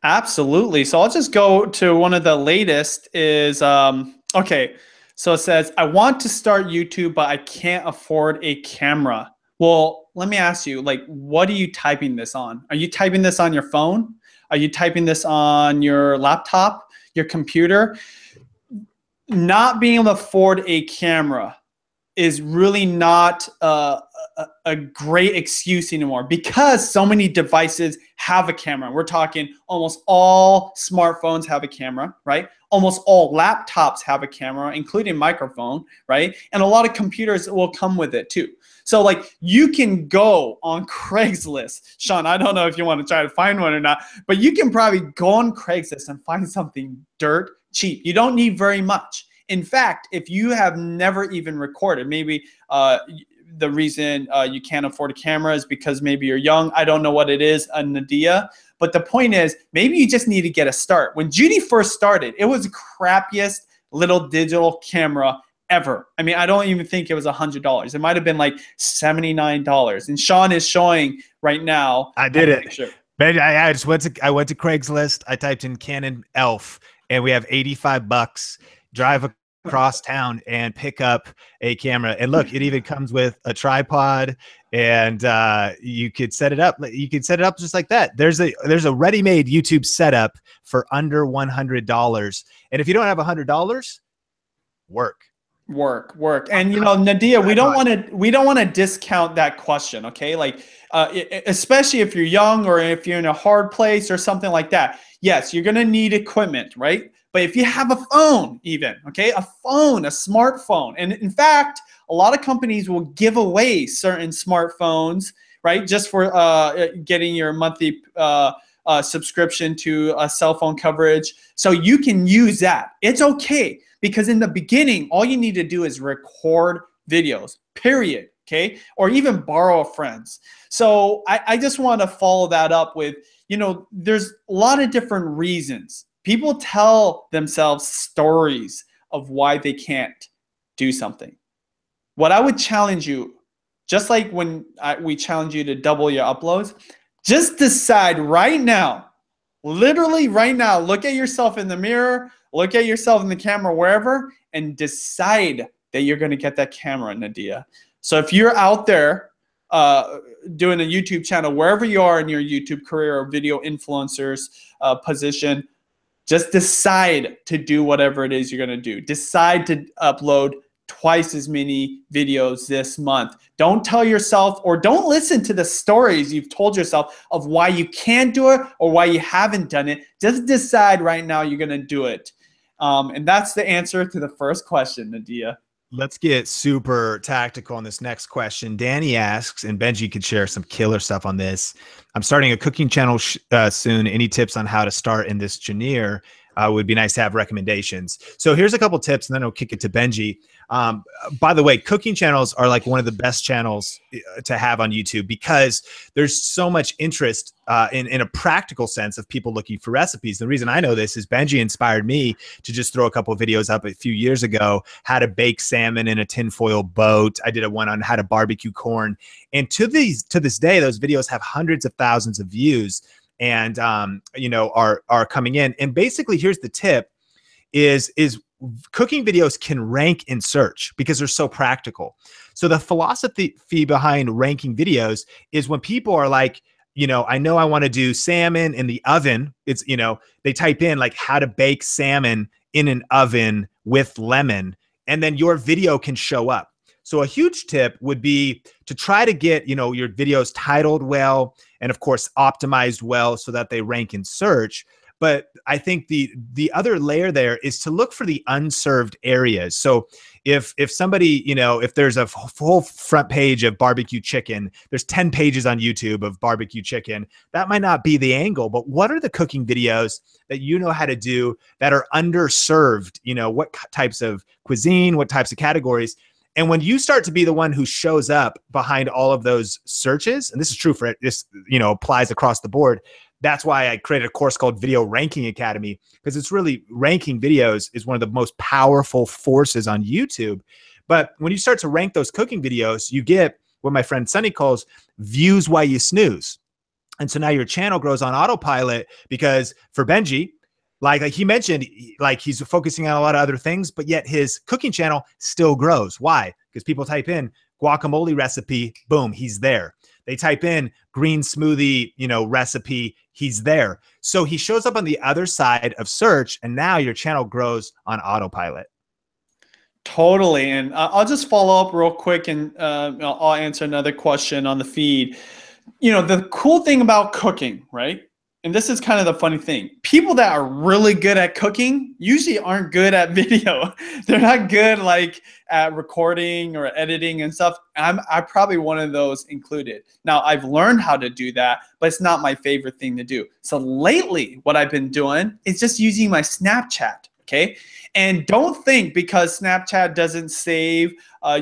Absolutely. So I'll just go to one of the latest is, okay. So it says, I want to start YouTube, but I can't afford a camera. Well, let me ask you, like, what are you typing this on? Are you typing this on your phone? Are you typing this on your laptop, your computer? Not being able to afford a camera is really not a great excuse anymore, because so many devices have a camera. We're talking almost all smartphones have a camera, right? Almost all laptops have a camera, including microphone, right? And a lot of computers will come with it too. So like, you can go on Craigslist. Sean, I don't know if you want to try to find one or not, but you can probably go on Craigslist and find something dirt cheap. You don't need very much. In fact, if you have never even recorded, maybe the reason you can't afford a camera is because maybe you're young. I don't know what it is, Nadia. But the point is, maybe you just need to get a start. When Judy first started, it was the crappiest little digital camera ever. I mean, I don't even think it was $100. It might have been like $79. And Sean is showing right now. I did it. Picture. I just went to Craigslist. I typed in Canon Elf, and we have $85. Drive a cross town and pick up a camera. And look, it even comes with a tripod, and you could set it up. You could set it up just like that. There's a ready-made YouTube setup for under $100. And if you don't have $100, work. And you know, Nadia, we don't want to discount that question. Okay. Like, especially if you're young or if you're in a hard place or something like that. Yes. You're going to need equipment, right? But if you have a phone even, okay, a phone, a smartphone. And in fact, a lot of companies will give away certain smartphones, right? Just for getting your monthly subscription to cell phone coverage. So you can use that. It's okay. Because in the beginning, all you need to do is record videos, period, okay? Or even borrow friends. So I just want to follow that up with, you know, there's a lot of different reasons. People tell themselves stories of why they can't do something. What I would challenge you, just like when we challenge you to double your uploads, just decide right now, literally right now, look at yourself in the mirror, look at yourself in the camera, wherever, and decide that you're going to get that camera, Nadia. So if you're out there doing a YouTube channel, wherever you are in your YouTube career or video influencers position, just decide to do whatever it is you're going to do. Decide to upload twice as many videos this month. Don't tell yourself, or don't listen to the stories you've told yourself of why you can't do it or why you haven't done it. Just decide right now you're going to do it. And that's the answer to the first question, Nadia. Let's get super tactical on this next question. Danny asks, and Benji could share some killer stuff on this. I'm starting a cooking channel soon. Any tips on how to start in this genre? Would be nice to have recommendations. So here's a couple tips, and then I'll kick it to Benji. By the way, cooking channels are like one of the best channels to have on YouTube because there's so much interest in a practical sense of people looking for recipes. The reason I know this is Benji inspired me to just throw a couple of videos up a few years ago, how to bake salmon in a tinfoil boat. I did one on how to barbecue corn. And to this day, those videos have hundreds of thousands of views. And, you know, are coming in. And basically here's the tip is cooking videos can rank in search because they're so practical. So the philosophy behind ranking videos is when people are like, you know I want to do salmon in the oven. It's, you know, they type in like how to bake salmon in an oven with lemon, and then your video can show up. So a huge tip would be to try to get, you know, your videos titled well and, of course, optimized well so that they rank in search. But I think the other layer there is to look for the unserved areas. So if somebody, you know, if there's a whole front page of barbecue chicken, there's 10 pages on YouTube of barbecue chicken, that might not be the angle, but what are the cooking videos that you know how to do that are underserved? You know, what types of cuisine, what types of categories? And when you start to be the one who shows up behind all of those searches, and this is true for it, this, you know, applies across the board. That's why I created a course called Video Ranking Academy, because it's really ranking videos is one of the most powerful forces on YouTube. But when you start to rank those cooking videos, you get what my friend Sonny calls views while you snooze. And so now your channel grows on autopilot because for Benji, like he mentioned, like he's focusing on a lot of other things, but yet his cooking channel still grows. Why? Because people type in guacamole recipe, boom, he's there. They type in green smoothie, you know, recipe, he's there. So he shows up on the other side of search, and now your channel grows on autopilot. Totally, and I'll just follow up real quick, and I'll answer another question on the feed. You know, the cool thing about cooking, right? And this is kind of the funny thing. People that are really good at cooking usually aren't good at video. They're not good like at recording or editing and stuff. I'm probably one of those included. Now I've learned how to do that, but it's not my favorite thing to do. So lately what I've been doing is just using my Snapchat, okay? And don't think because Snapchat doesn't save,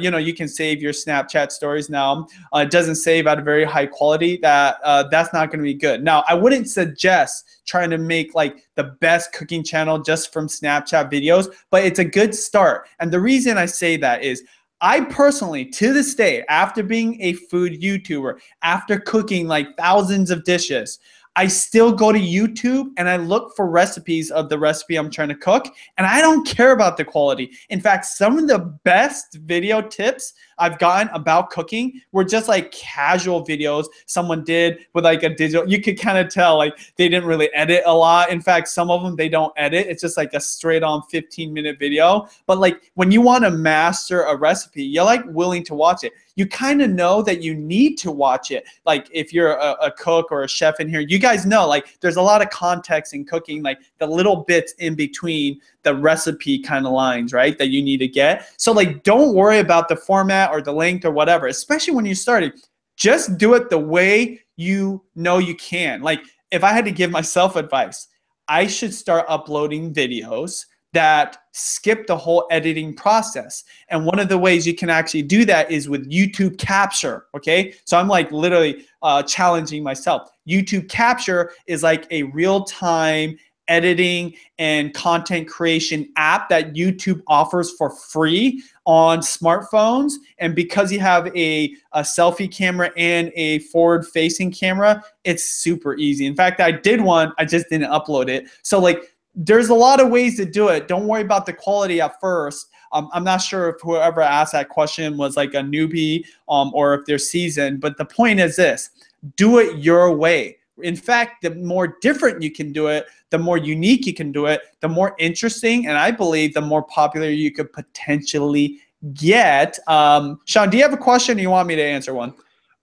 you know, you can save your Snapchat stories now. It doesn't save at a very high quality. That's not going to be good. Now, I wouldn't suggest trying to make like the best cooking channel just from Snapchat videos, but it's a good start. And the reason I say that is I personally, to this day, after being a food YouTuber, after cooking like thousands of dishes, I still go to YouTube and I look for recipes of the recipe I'm trying to cook, and I don't care about the quality. In fact, some of the best video tips I've gotten about cooking were just like casual videos someone did with like a digital, you could kind of tell like they didn't really edit a lot. In fact, some of them they don't edit. It's just like a straight on 15-minute video. But like when you want to master a recipe, you're like willing to watch it. You kind of know that you need to watch it. Like if you're a cook or a chef in here, you guys know like there's a lot of context in cooking, like the little bits in between the recipe kind of lines, right, that you need to get. So like don't worry about the format or the length or whatever, especially when you started. Just do it the way you know you can. Like if I had to give myself advice, I should start uploading videos that skip the whole editing process. And one of the ways you can actually do that is with YouTube Capture, okay? So I'm like literally challenging myself. YouTube Capture is like a real-time editing and content creation app that YouTube offers for free on smartphones. And because you have a selfie camera and a forward-facing camera, it's super easy. In fact, I did one, I just didn't upload it. So like, there's a lot of ways to do it. Don't worry about the quality at first. I'm not sure if whoever asked that question was like a newbie or if they're seasoned, but the point is this, do it your way. In fact, the more different you can do it, the more unique you can do it, the more interesting, and I believe the more popular you could potentially get. Sean, do you have a question or you want me to answer one?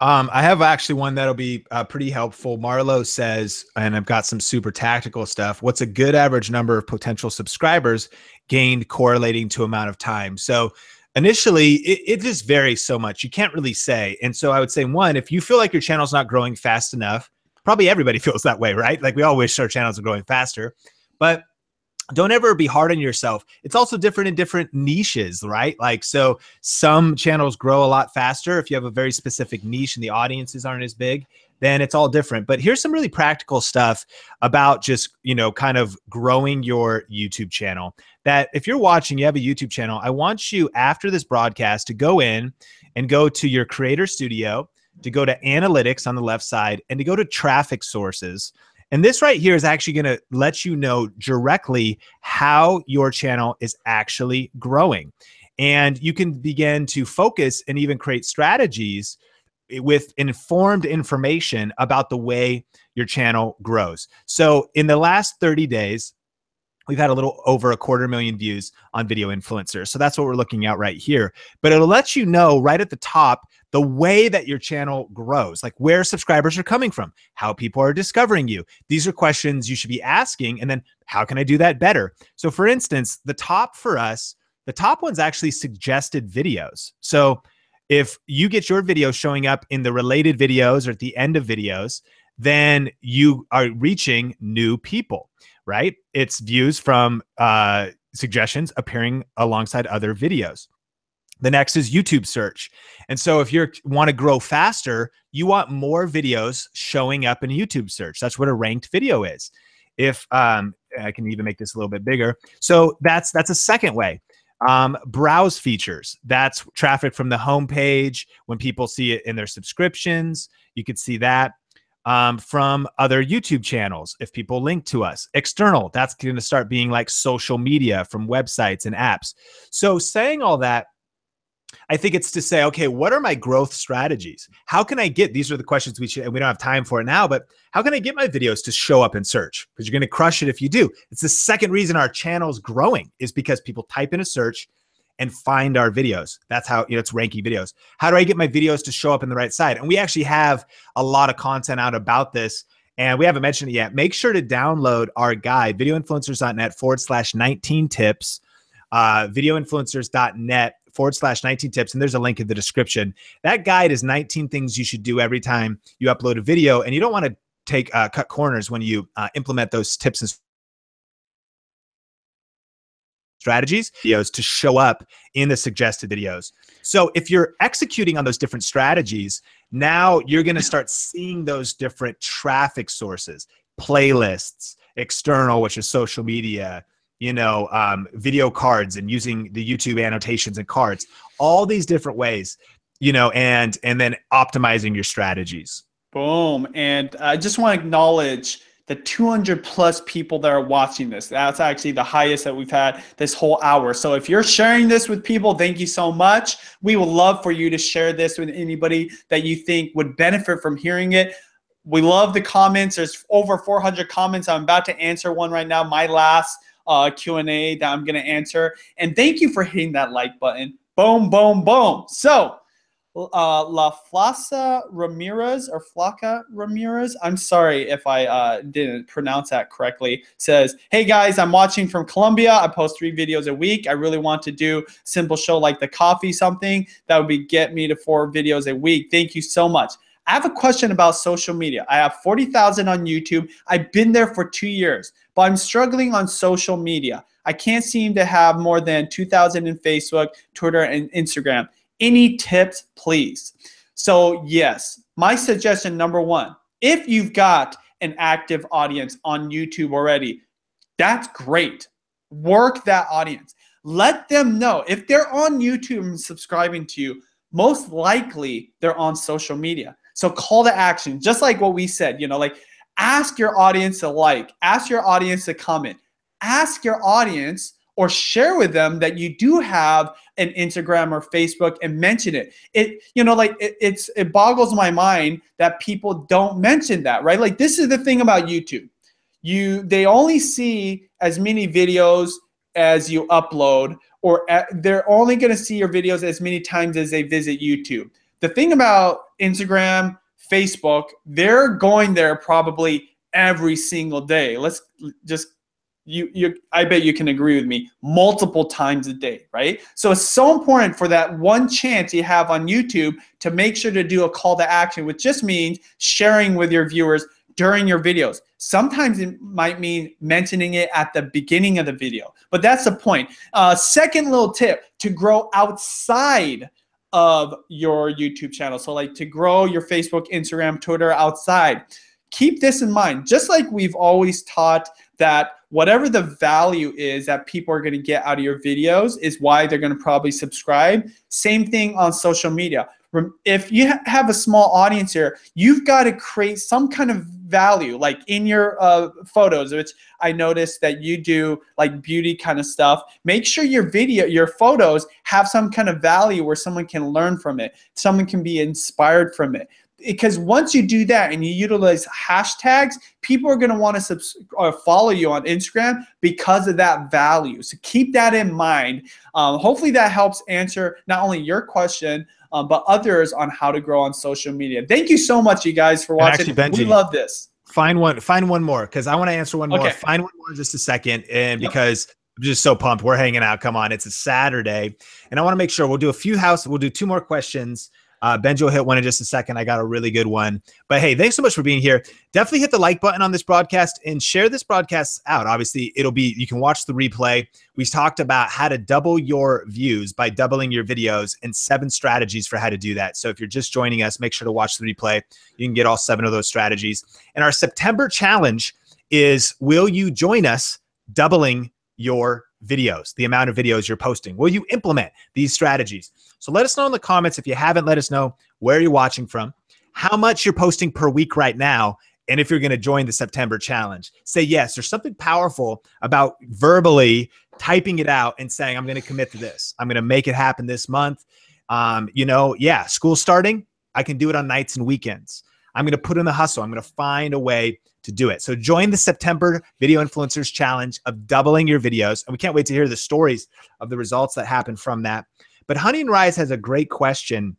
I have actually one that'll be pretty helpful. Marlo says, and I've got some super tactical stuff. What's a good average number of potential subscribers gained correlating to amount of time? So initially, it just varies so much. You can't really say. And so I would say, one, if you feel like your channel's not growing fast enough, probably everybody feels that way, right? Like we all wish our channels are growing faster, but don't ever be hard on yourself. It's also different in different niches, right? Like, so some channels grow a lot faster. If you have a very specific niche and the audiences aren't as big, then it's all different. But here's some really practical stuff about just, you know, kind of growing your YouTube channel. That if you're watching, you have a YouTube channel, I want you after this broadcast to go in and go to your creator studio, to go to analytics on the left side, and to go to traffic sources. And this right here is actually going to let you know directly how your channel is actually growing. And you can begin to focus and even create strategies with informed information about the way your channel grows. So in the last 30 days, we've had a little over 250,000 views on Video Influencers. So that's what we're looking at right here. But it'll let you know right at the top the way that your channel grows, like where subscribers are coming from, how people are discovering you. These are questions you should be asking. And then how can I do that better? So for instance, the top for us, the top one's actually suggested videos. So if you get your video showing up in the related videos or at the end of videos, then you are reaching new people, right? It's views from suggestions appearing alongside other videos. The next is YouTube search. And so if you want to grow faster, you want more videos showing up in YouTube search. That's what a ranked video is. If I can even make this a little bit bigger. So that's a second way. Browse features. That's traffic from the homepage. When people see it in their subscriptions, you could see that. From other YouTube channels, if people link to us. External, that's going to start being like social media from websites and apps. So saying all that, I think it's to say, okay, what are my growth strategies? How can I get, these are the questions we don't have time for it now, but how can I get my videos to show up in search? Because you're going to crush it if you do. It's the second reason our channel's growing is because people type in a search and find our videos. That's how, you know, it's ranking videos. How do I get my videos to show up in the right side? And we actually have a lot of content out about this, and we haven't mentioned it yet. Make sure to download our guide, videoinfluencers.net/19tips, videoinfluencers.net/19tips. And there's a link in the description. That guide is 19 things you should do every time you upload a video. And you don't want to take cut corners when you implement those tips and strategies videos to show up in the suggested videos. So if you're executing on those different strategies, now you're going to start seeing those different traffic sources, playlists, external, which is social media, you know, video cards, and using the YouTube annotations and cards, all these different ways, you know, and then optimizing your strategies. Boom. And I just want to acknowledge the 200 plus people that are watching this. That's actually the highest that we've had this whole hour. So if you're sharing this with people, thank you so much. We would love for you to share this with anybody that you think would benefit from hearing it. We love the comments. There's over 400 comments. I'm about to answer one right now, my last Q&A that I'm going to answer. And thank you for hitting that like button. Boom, boom, boom. So La Flasa Ramirez or Flaca Ramirez, I'm sorry if I didn't pronounce that correctly, says, hey guys, I'm watching from Colombia. I post 3 videos a week. I really want to do a simple show like the coffee something. That would be get me to 4 videos a week. Thank you so much. I have a question about social media. I have 40,000 on YouTube. I've been there for 2 years, but I'm struggling on social media. I can't seem to have more than 2,000 in Facebook, Twitter, and Instagram. Any tips, please? So yes, my suggestion number 1, if you've got an active audience on YouTube already, that's great. Work that audience. Let them know. If they're on YouTube and subscribing to you, most likely they're on social media. So call to action, just like what we said, you know, like ask your audience to like, ask your audience to comment, ask your audience or share with them that you do have an Instagram or Facebook and mention it. It boggles my mind that people don't mention that, right? Like this is the thing about YouTube. They only see as many videos as you upload, or they're only gonna see your videos as many times as they visit YouTube. The thing about Instagram, Facebook, they're going there probably every single day. Let's just, I bet you can agree with me, multiple times a day, right? So it's so important for that one chance you have on YouTube to make sure to do a call to action, which just means sharing with your viewers during your videos. Sometimes it might mean mentioning it at the beginning of the video, but that's the point. Second little tip, to grow outside of your YouTube channel. So like to grow your Facebook, Instagram, Twitter outside. Keep this in mind, just like we've always taught that whatever the value is that people are going to get out of your videos is why they're going to probably subscribe. Same thing on social media. If you have a small audience here, you've got to create some kind of value, like in your photos, which I noticed that you do, like beauty kind of stuff. Make sure your photos have some kind of value where someone can learn from it. Someone can be inspired from it. Because once you do that and you utilize hashtags, people are going to want to follow you on Instagram because of that value. So keep that in mind. Hopefully that helps answer not only your question, but others on how to grow on social media. Thank you so much, you guys, for watching. Actually, Benji, we love this. Find one more because I want to answer one more. Find one more in just a second, and because I'm just so pumped. We're hanging out. Come on. It's a Saturday, and I want to make sure we'll do we'll do 2 more questions. Benji will hit one in just a second. I got a really good one. But hey, thanks so much for being here. Definitely hit the like button on this broadcast and share this broadcast out. Obviously, you can watch the replay. We talked about how to double your views by doubling your videos and 7 strategies for how to do that. So if you're just joining us, make sure to watch the replay. You can get all 7 of those strategies. And our September challenge is, will you join us doubling your videos, the amount of videos you're posting? Will you implement these strategies? So let us know in the comments. If you haven't, let us know where you're watching from, how much you're posting per week right now, and if you're going to join the September challenge. Say yes. There's something powerful about verbally typing it out and saying, I'm going to commit to this. I'm going to make it happen this month. School starting, I can do it on nights and weekends. I'm going to put in the hustle. I'm going to find a way to do it. So join the September Video Influencers Challenge of doubling your videos. And we can't wait to hear the stories of the results that happen from that. But Honey and Rise has a great question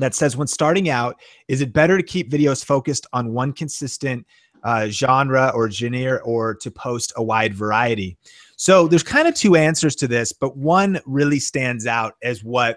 that says, when starting out, is it better to keep videos focused on one consistent genre or genre, or to post a wide variety? So there's kind of 2 answers to this, but one really stands out as what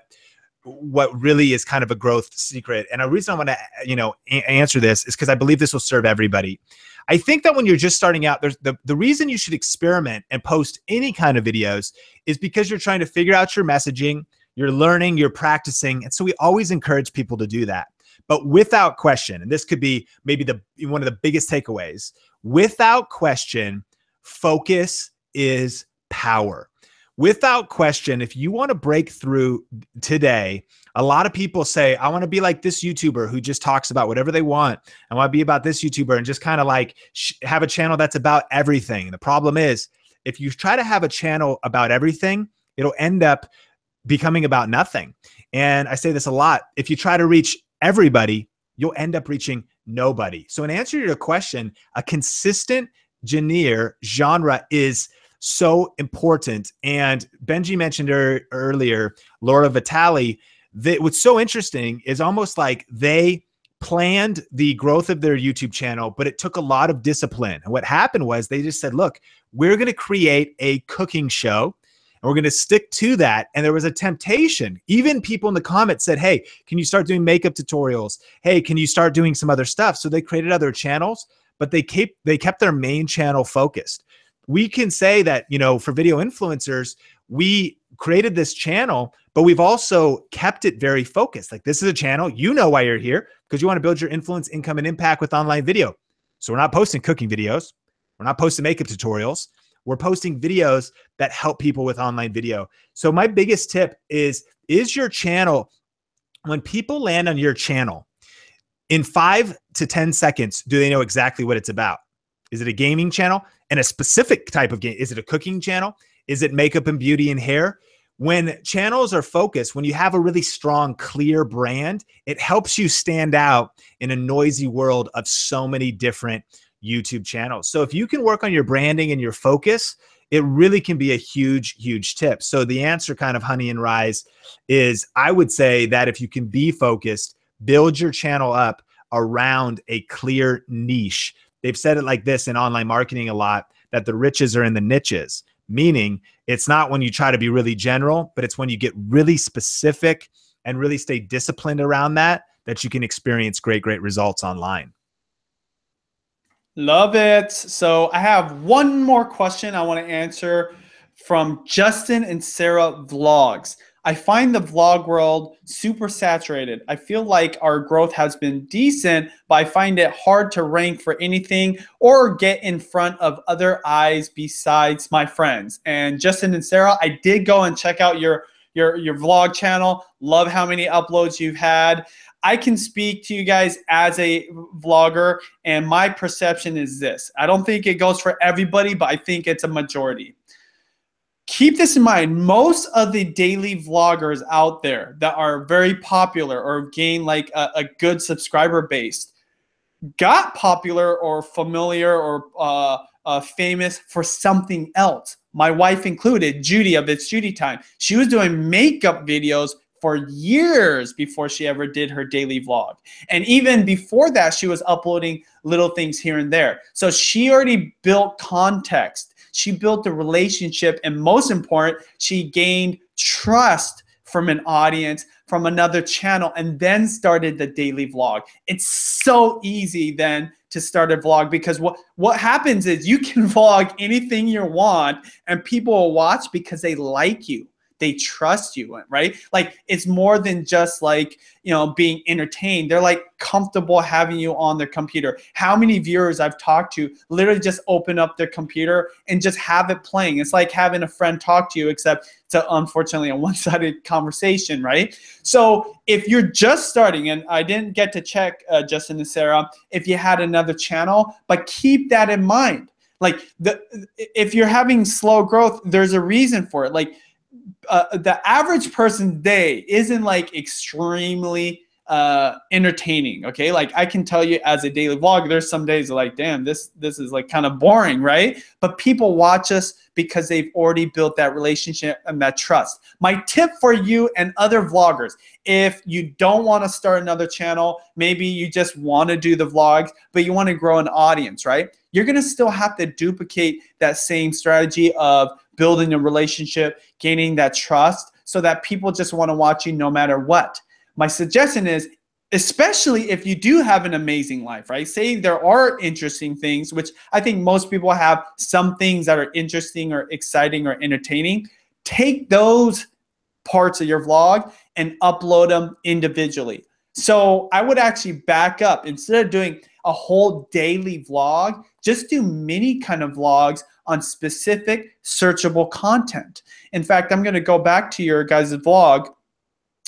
really is kind of a growth secret. And a reason I want to, answer this is because I believe this will serve everybody. I think that when you're just starting out, there's the reason you should experiment and post any kind of videos is because you're trying to figure out your messaging, you're learning, you're practicing. And so we always encourage people to do that. But without question, and this could be maybe one of the biggest takeaways, without question, focus is power. without question, if you want to break through today, a lot of people say, I want to be like this YouTuber who just talks about whatever they want. I want to be about this YouTuber and just kind of like have a channel that's about everything. The problem is, if you try to have a channel about everything, it'll end up becoming about nothing. And I say this a lot. If you try to reach everybody, you'll end up reaching nobody. So in answer to your question, a consistent genre is so important. And Benji mentioned earlier, Laura Vitale, that what's so interesting is almost like they planned the growth of their YouTube channel, but it took a lot of discipline. And what happened was they just said, look, we're going to create a cooking show and we're going to stick to that. And there was a temptation. Even people in the comments said, hey, can you start doing makeup tutorials? Hey, can you start doing some other stuff? So they created other channels, but they kept their main channel focused. We can say that, you know, for video influencers, we created this channel, but we've also kept it very focused. Like, this is a channel, you know why you're here, because you want to build your influence, income, and impact with online video. So we're not posting cooking videos. We're not posting makeup tutorials. We're posting videos that help people with online video. So my biggest tip is your channel, when people land on your channel, in 5 to 10 seconds, do they know exactly what it's about? Is it a gaming channel and a specific type of game? Is it a cooking channel? Is it makeup and beauty and hair? When channels are focused, when you have a really strong, clear brand, it helps you stand out in a noisy world of so many different YouTube channels. So if you can work on your branding and your focus, it really can be a huge, huge tip. So the answer, kind of honey and rise, is I would say that if you can be focused, build your channel up around a clear niche. They've said it like this in online marketing a lot, that the riches are in the niches. Meaning, it's not when you try to be really general, but it's when you get really specific and really stay disciplined around that, that you can experience great, great results online. Love it. So I have one more question I want to answer from Justin and Sarah Vlogs. I find the vlog world super saturated. I feel like our growth has been decent, but I find it hard to rank for anything or get in front of other eyes besides my friends. And Justin and Sarah, I did go and check out your vlog channel. Love how many uploads you've had. I can speak to you guys as a vlogger, and my perception is this. I don't think it goes for everybody, but I think it's a majority. Keep this in mind, most of the daily vloggers out there that are very popular or gain like a good subscriber base got popular or familiar or famous for something else. My wife included, Judy of It's Judy Time. She was doing makeup videos for years before she ever did her daily vlog. And even before that, she was uploading little things here and there. So she already built context. She built a relationship, and most important, she gained trust from an audience, from another channel, and then started the daily vlog. It's so easy then to start a vlog, because what happens is you can vlog anything you want and people will watch because they like you. They trust you, right? Like, it's more than just like, you know, being entertained. They're like comfortable having you on their computer. How many viewers I've talked to literally just open up their computer and just have it playing. It's like having a friend talk to you, except it's unfortunately a one-sided conversation, right? So if you're just starting, and I didn't get to check, Justin and Sarah, if you had another channel, but keep that in mind. Like, if you're having slow growth, there's a reason for it. Like, the average person's day isn't like extremely entertaining, okay? Like, I can tell you as a daily vlog, there's some days like, damn, this is like kind of boring, right? But people watch us because they've already built that relationship and that trust. My tip for you and other vloggers, if you don't want to start another channel, maybe you just want to do the vlogs, but you want to grow an audience, right? You're going to still have to duplicate that same strategy of building a relationship, gaining that trust, so that people just want to watch you no matter what. My suggestion is, especially if you do have an amazing life, right? Say there are interesting things, which I think most people have some things that are interesting or exciting or entertaining. Take those parts of your vlog and upload them individually. So I would actually back up. Instead of doing a whole daily vlog, just do mini kind of vlogs on specific searchable content. In fact, I'm going to go back to your guys' vlog.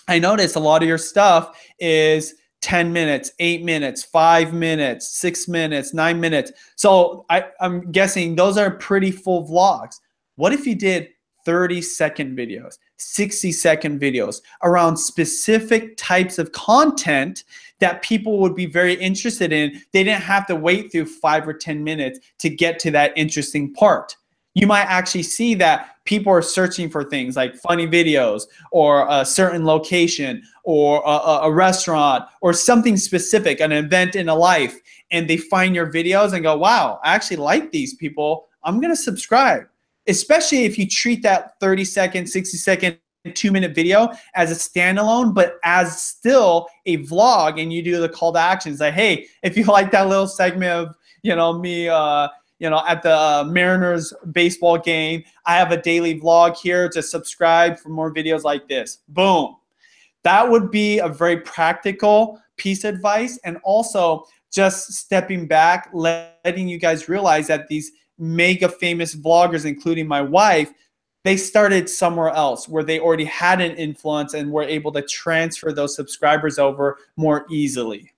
I noticed a lot of your stuff is 10 minutes, 8 minutes, 5 minutes, 6 minutes, 9 minutes. So I'm guessing those are pretty full vlogs. What if you did 30-second videos, 60-second videos around specific types of content that people would be very interested in? They didn't have to wait through 5 or 10 minutes to get to that interesting part. You might actually see that people are searching for things like funny videos or a certain location or a restaurant or something specific, an event in a life, and they find your videos and go, wow, I actually like these people. I'm going to subscribe. Especially if you treat that 30-second, 60-second, 2-minute video as a standalone, but as still a vlog, and you do the call to actions like, hey, if you like that little segment of, you know, me, you know, at the Mariners baseball game, I have a daily vlog here to subscribe for more videos like this. Boom. That would be a very practical piece of advice. And also just stepping back, letting you guys realize that these mega famous vloggers, including my wife, they started somewhere else where they already had an influence and were able to transfer those subscribers over more easily.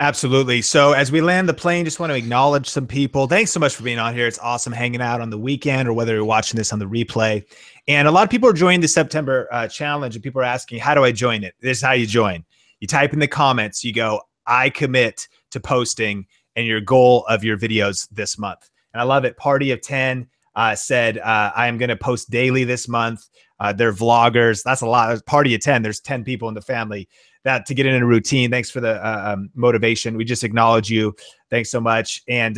Absolutely. So as we land the plane, just want to acknowledge some people. Thanks so much for being on here. It's awesome hanging out on the weekend or whether you're watching this on the replay. And a lot of people are joining the September challenge, and people are asking, how do I join it? This is how you join. You type in the comments, you go, I commit to posting, and your goal of your videos this month. And I love it. Party of 10 said, I am going to post daily this month. They're vloggers. That's a lot. Party of 10. There's 10 people in the family. That to get in a routine. Thanks for the motivation. We just acknowledge you. Thanks so much. And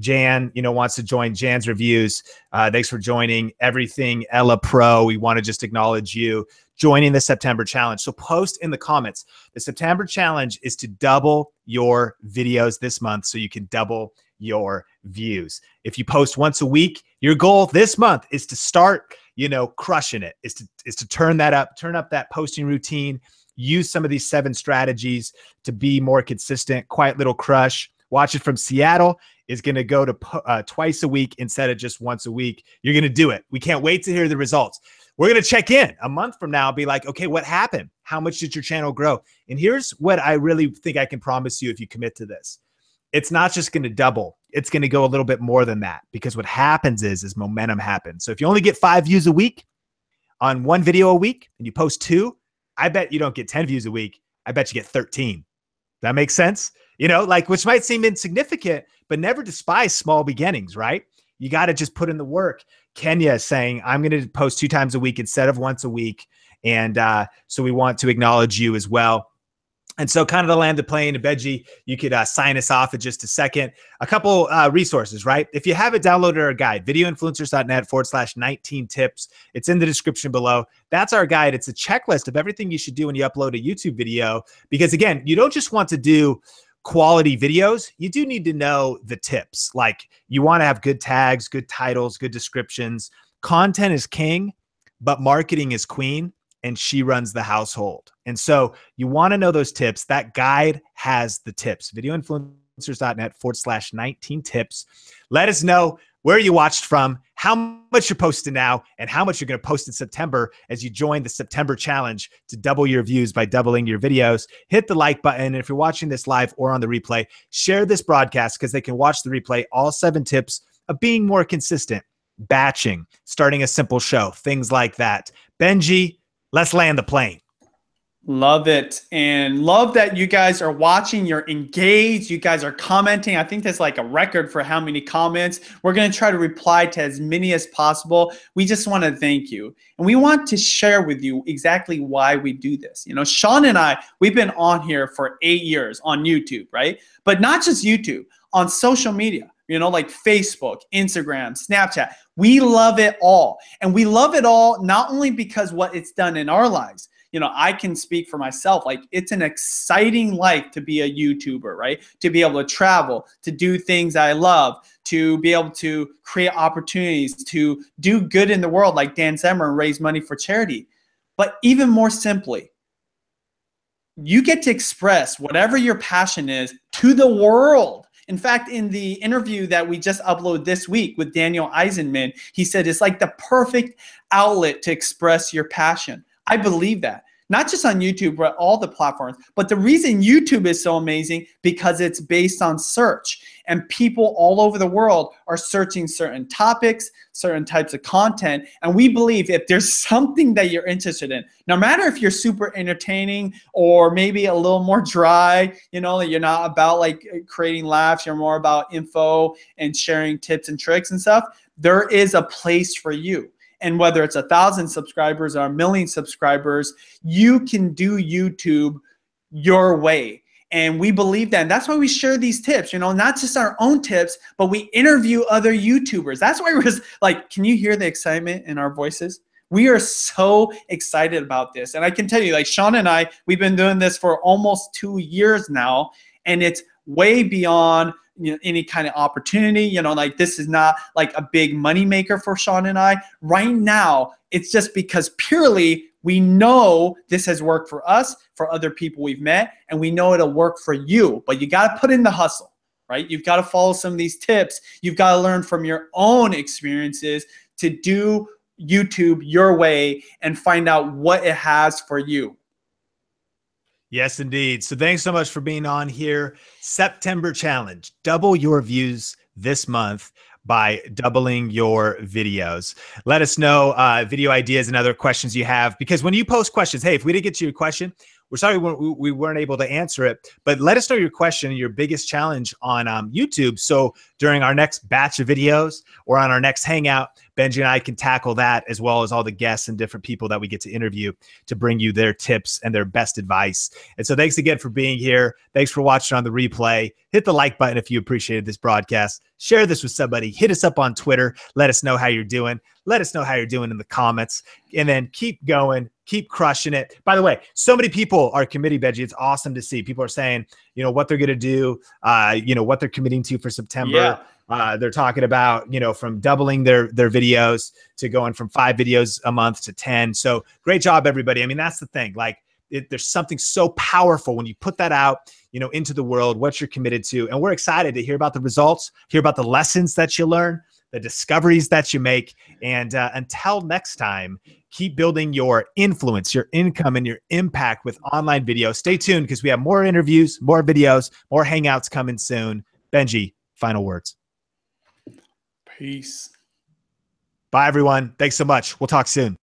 Jan, you know, wants to join Jan's Reviews. Thanks for joining. Everything Ella Pro. We want to just acknowledge you joining the September challenge. So post in the comments. The September challenge is to double your videos this month so you can double your views. If you post once a week, your goal this month is to start, you know, crushing it, is to turn that up, turn up that posting routine. Use some of these 7 strategies to be more consistent. Quiet Little Crush, watch it from Seattle, is going to go to twice a week instead of just once a week. You're going to do it. We can't wait to hear the results. We're going to check in a month from now, be like, okay, what happened? How much did your channel grow? And here's what I really think I can promise you if you commit to this. It's not just going to double. It's going to go a little bit more than that, because what happens is momentum happens. So if you only get 5 views a week on 1 video a week and you post 2, I bet you don't get 10 views a week. I bet you get 13. That makes sense? You know, like, which might seem insignificant, but never despise small beginnings, right? You got to just put in the work. Kenya is saying, I'm going to post 2 times a week instead of once a week. And so we want to acknowledge you as well. And so kind of the land of plane, Benji, you could sign us off in just a second. A couple resources, right? If you haven't downloaded our guide, videoinfluencers.net/19tips, it's in the description below. That's our guide. It's a checklist of everything you should do when you upload a YouTube video. Because again, you don't just want to do quality videos. You do need to know the tips. Like, you want to have good tags, good titles, good descriptions. Content is king, but marketing is queen. And she runs the household. And so you want to know those tips. That guide has the tips. Videoinfluencers.net/19tips. Let us know where you watched from, how much you're posting now, and how much you're going to post in September as you join the September challenge to double your views by doubling your videos. Hit the like button. And if you're watching this live or on the replay, share this broadcast because they can watch the replay. All 7 tips of being more consistent, batching, starting a simple show, things like that. Benji, let's land the plane. Love it. And love that you guys are watching. You're engaged. You guys are commenting. I think that's like a record for how many comments. We're going to try to reply to as many as possible. We just want to thank you. And we want to share with you exactly why we do this. You know, Sean and I, we've been on here for 8 years on YouTube, right? But not just YouTube, on social media. You know, like Facebook, Instagram, Snapchat. We love it all. And we love it all not only because what it's done in our lives. You know, I can speak for myself. Like, it's an exciting life to be a YouTuber, right? To be able to travel, to do things I love, to be able to create opportunities, to do good in the world like Dancember and raise money for charity. But even more simply, you get to express whatever your passion is to the world. In fact, in the interview that we just uploaded this week with Daniel Eisenman, he said it's like the perfect outlet to express your passion. I believe that. Not just on YouTube, but all the platforms. But the reason YouTube is so amazing, because it's based on search. And people all over the world are searching certain topics, certain types of content. And we believe if there's something that you're interested in, no matter if you're super entertaining or maybe a little more dry, you know, that you're not about like creating laughs, you're more about info and sharing tips and tricks and stuff, there is a place for you. And whether it's 1,000 subscribers or 1 million subscribers, you can do YouTube your way. And we believe that. And that's why we share these tips, you know, not just our own tips, but we interview other YouTubers. That's why we're like, can you hear the excitement in our voices? We are so excited about this. And I can tell you, like Sean and I, we've been doing this for almost 2 years now, and it's way beyond any kind of opportunity, you know, like this is not like a big money maker for Sean and I right now. It's just because purely we know this has worked for us, for other people we've met, and we know it'll work for you, but you got to put in the hustle, right? You've got to follow some of these tips. You've got to learn from your own experiences to do YouTube your way and find out what it has for you. Yes, indeed. So thanks so much for being on here. September challenge, double your views this month by doubling your videos. Let us know video ideas and other questions you have, because when you post questions, hey, if we didn't get to your question, we're sorry we weren't able to answer it, but let us know your question, your biggest challenge on YouTube. So during our next batch of videos or on our next hangout, Benji and I can tackle that, as well as all the guests and different people that we get to interview to bring you their tips and their best advice. And so thanks again for being here. Thanks for watching on the replay. Hit the like button if you appreciated this broadcast. Share this with somebody. Hit us up on Twitter. Let us know how you're doing. Let us know how you're doing in the comments. And then keep going. Keep crushing it. By the way, so many people are committing, Benji. It's awesome to see. People are saying, you know, what they're going to do, you know, what they're committing to for September. Yeah. They're talking about, you know, from doubling their videos to going from 5 videos a month to 10. So great job, everybody. I mean, that's the thing. Like there's something so powerful when you put that out, you know, into the world, what you're committed to. And we're excited to hear about the results, hear about the lessons that you learn, the discoveries that you make. And until next time, keep building your influence, your income, and your impact with online video. Stay tuned, because we have more interviews, more videos, more hangouts coming soon. Benji, final words. Peace. Bye, everyone. Thanks so much. We'll talk soon.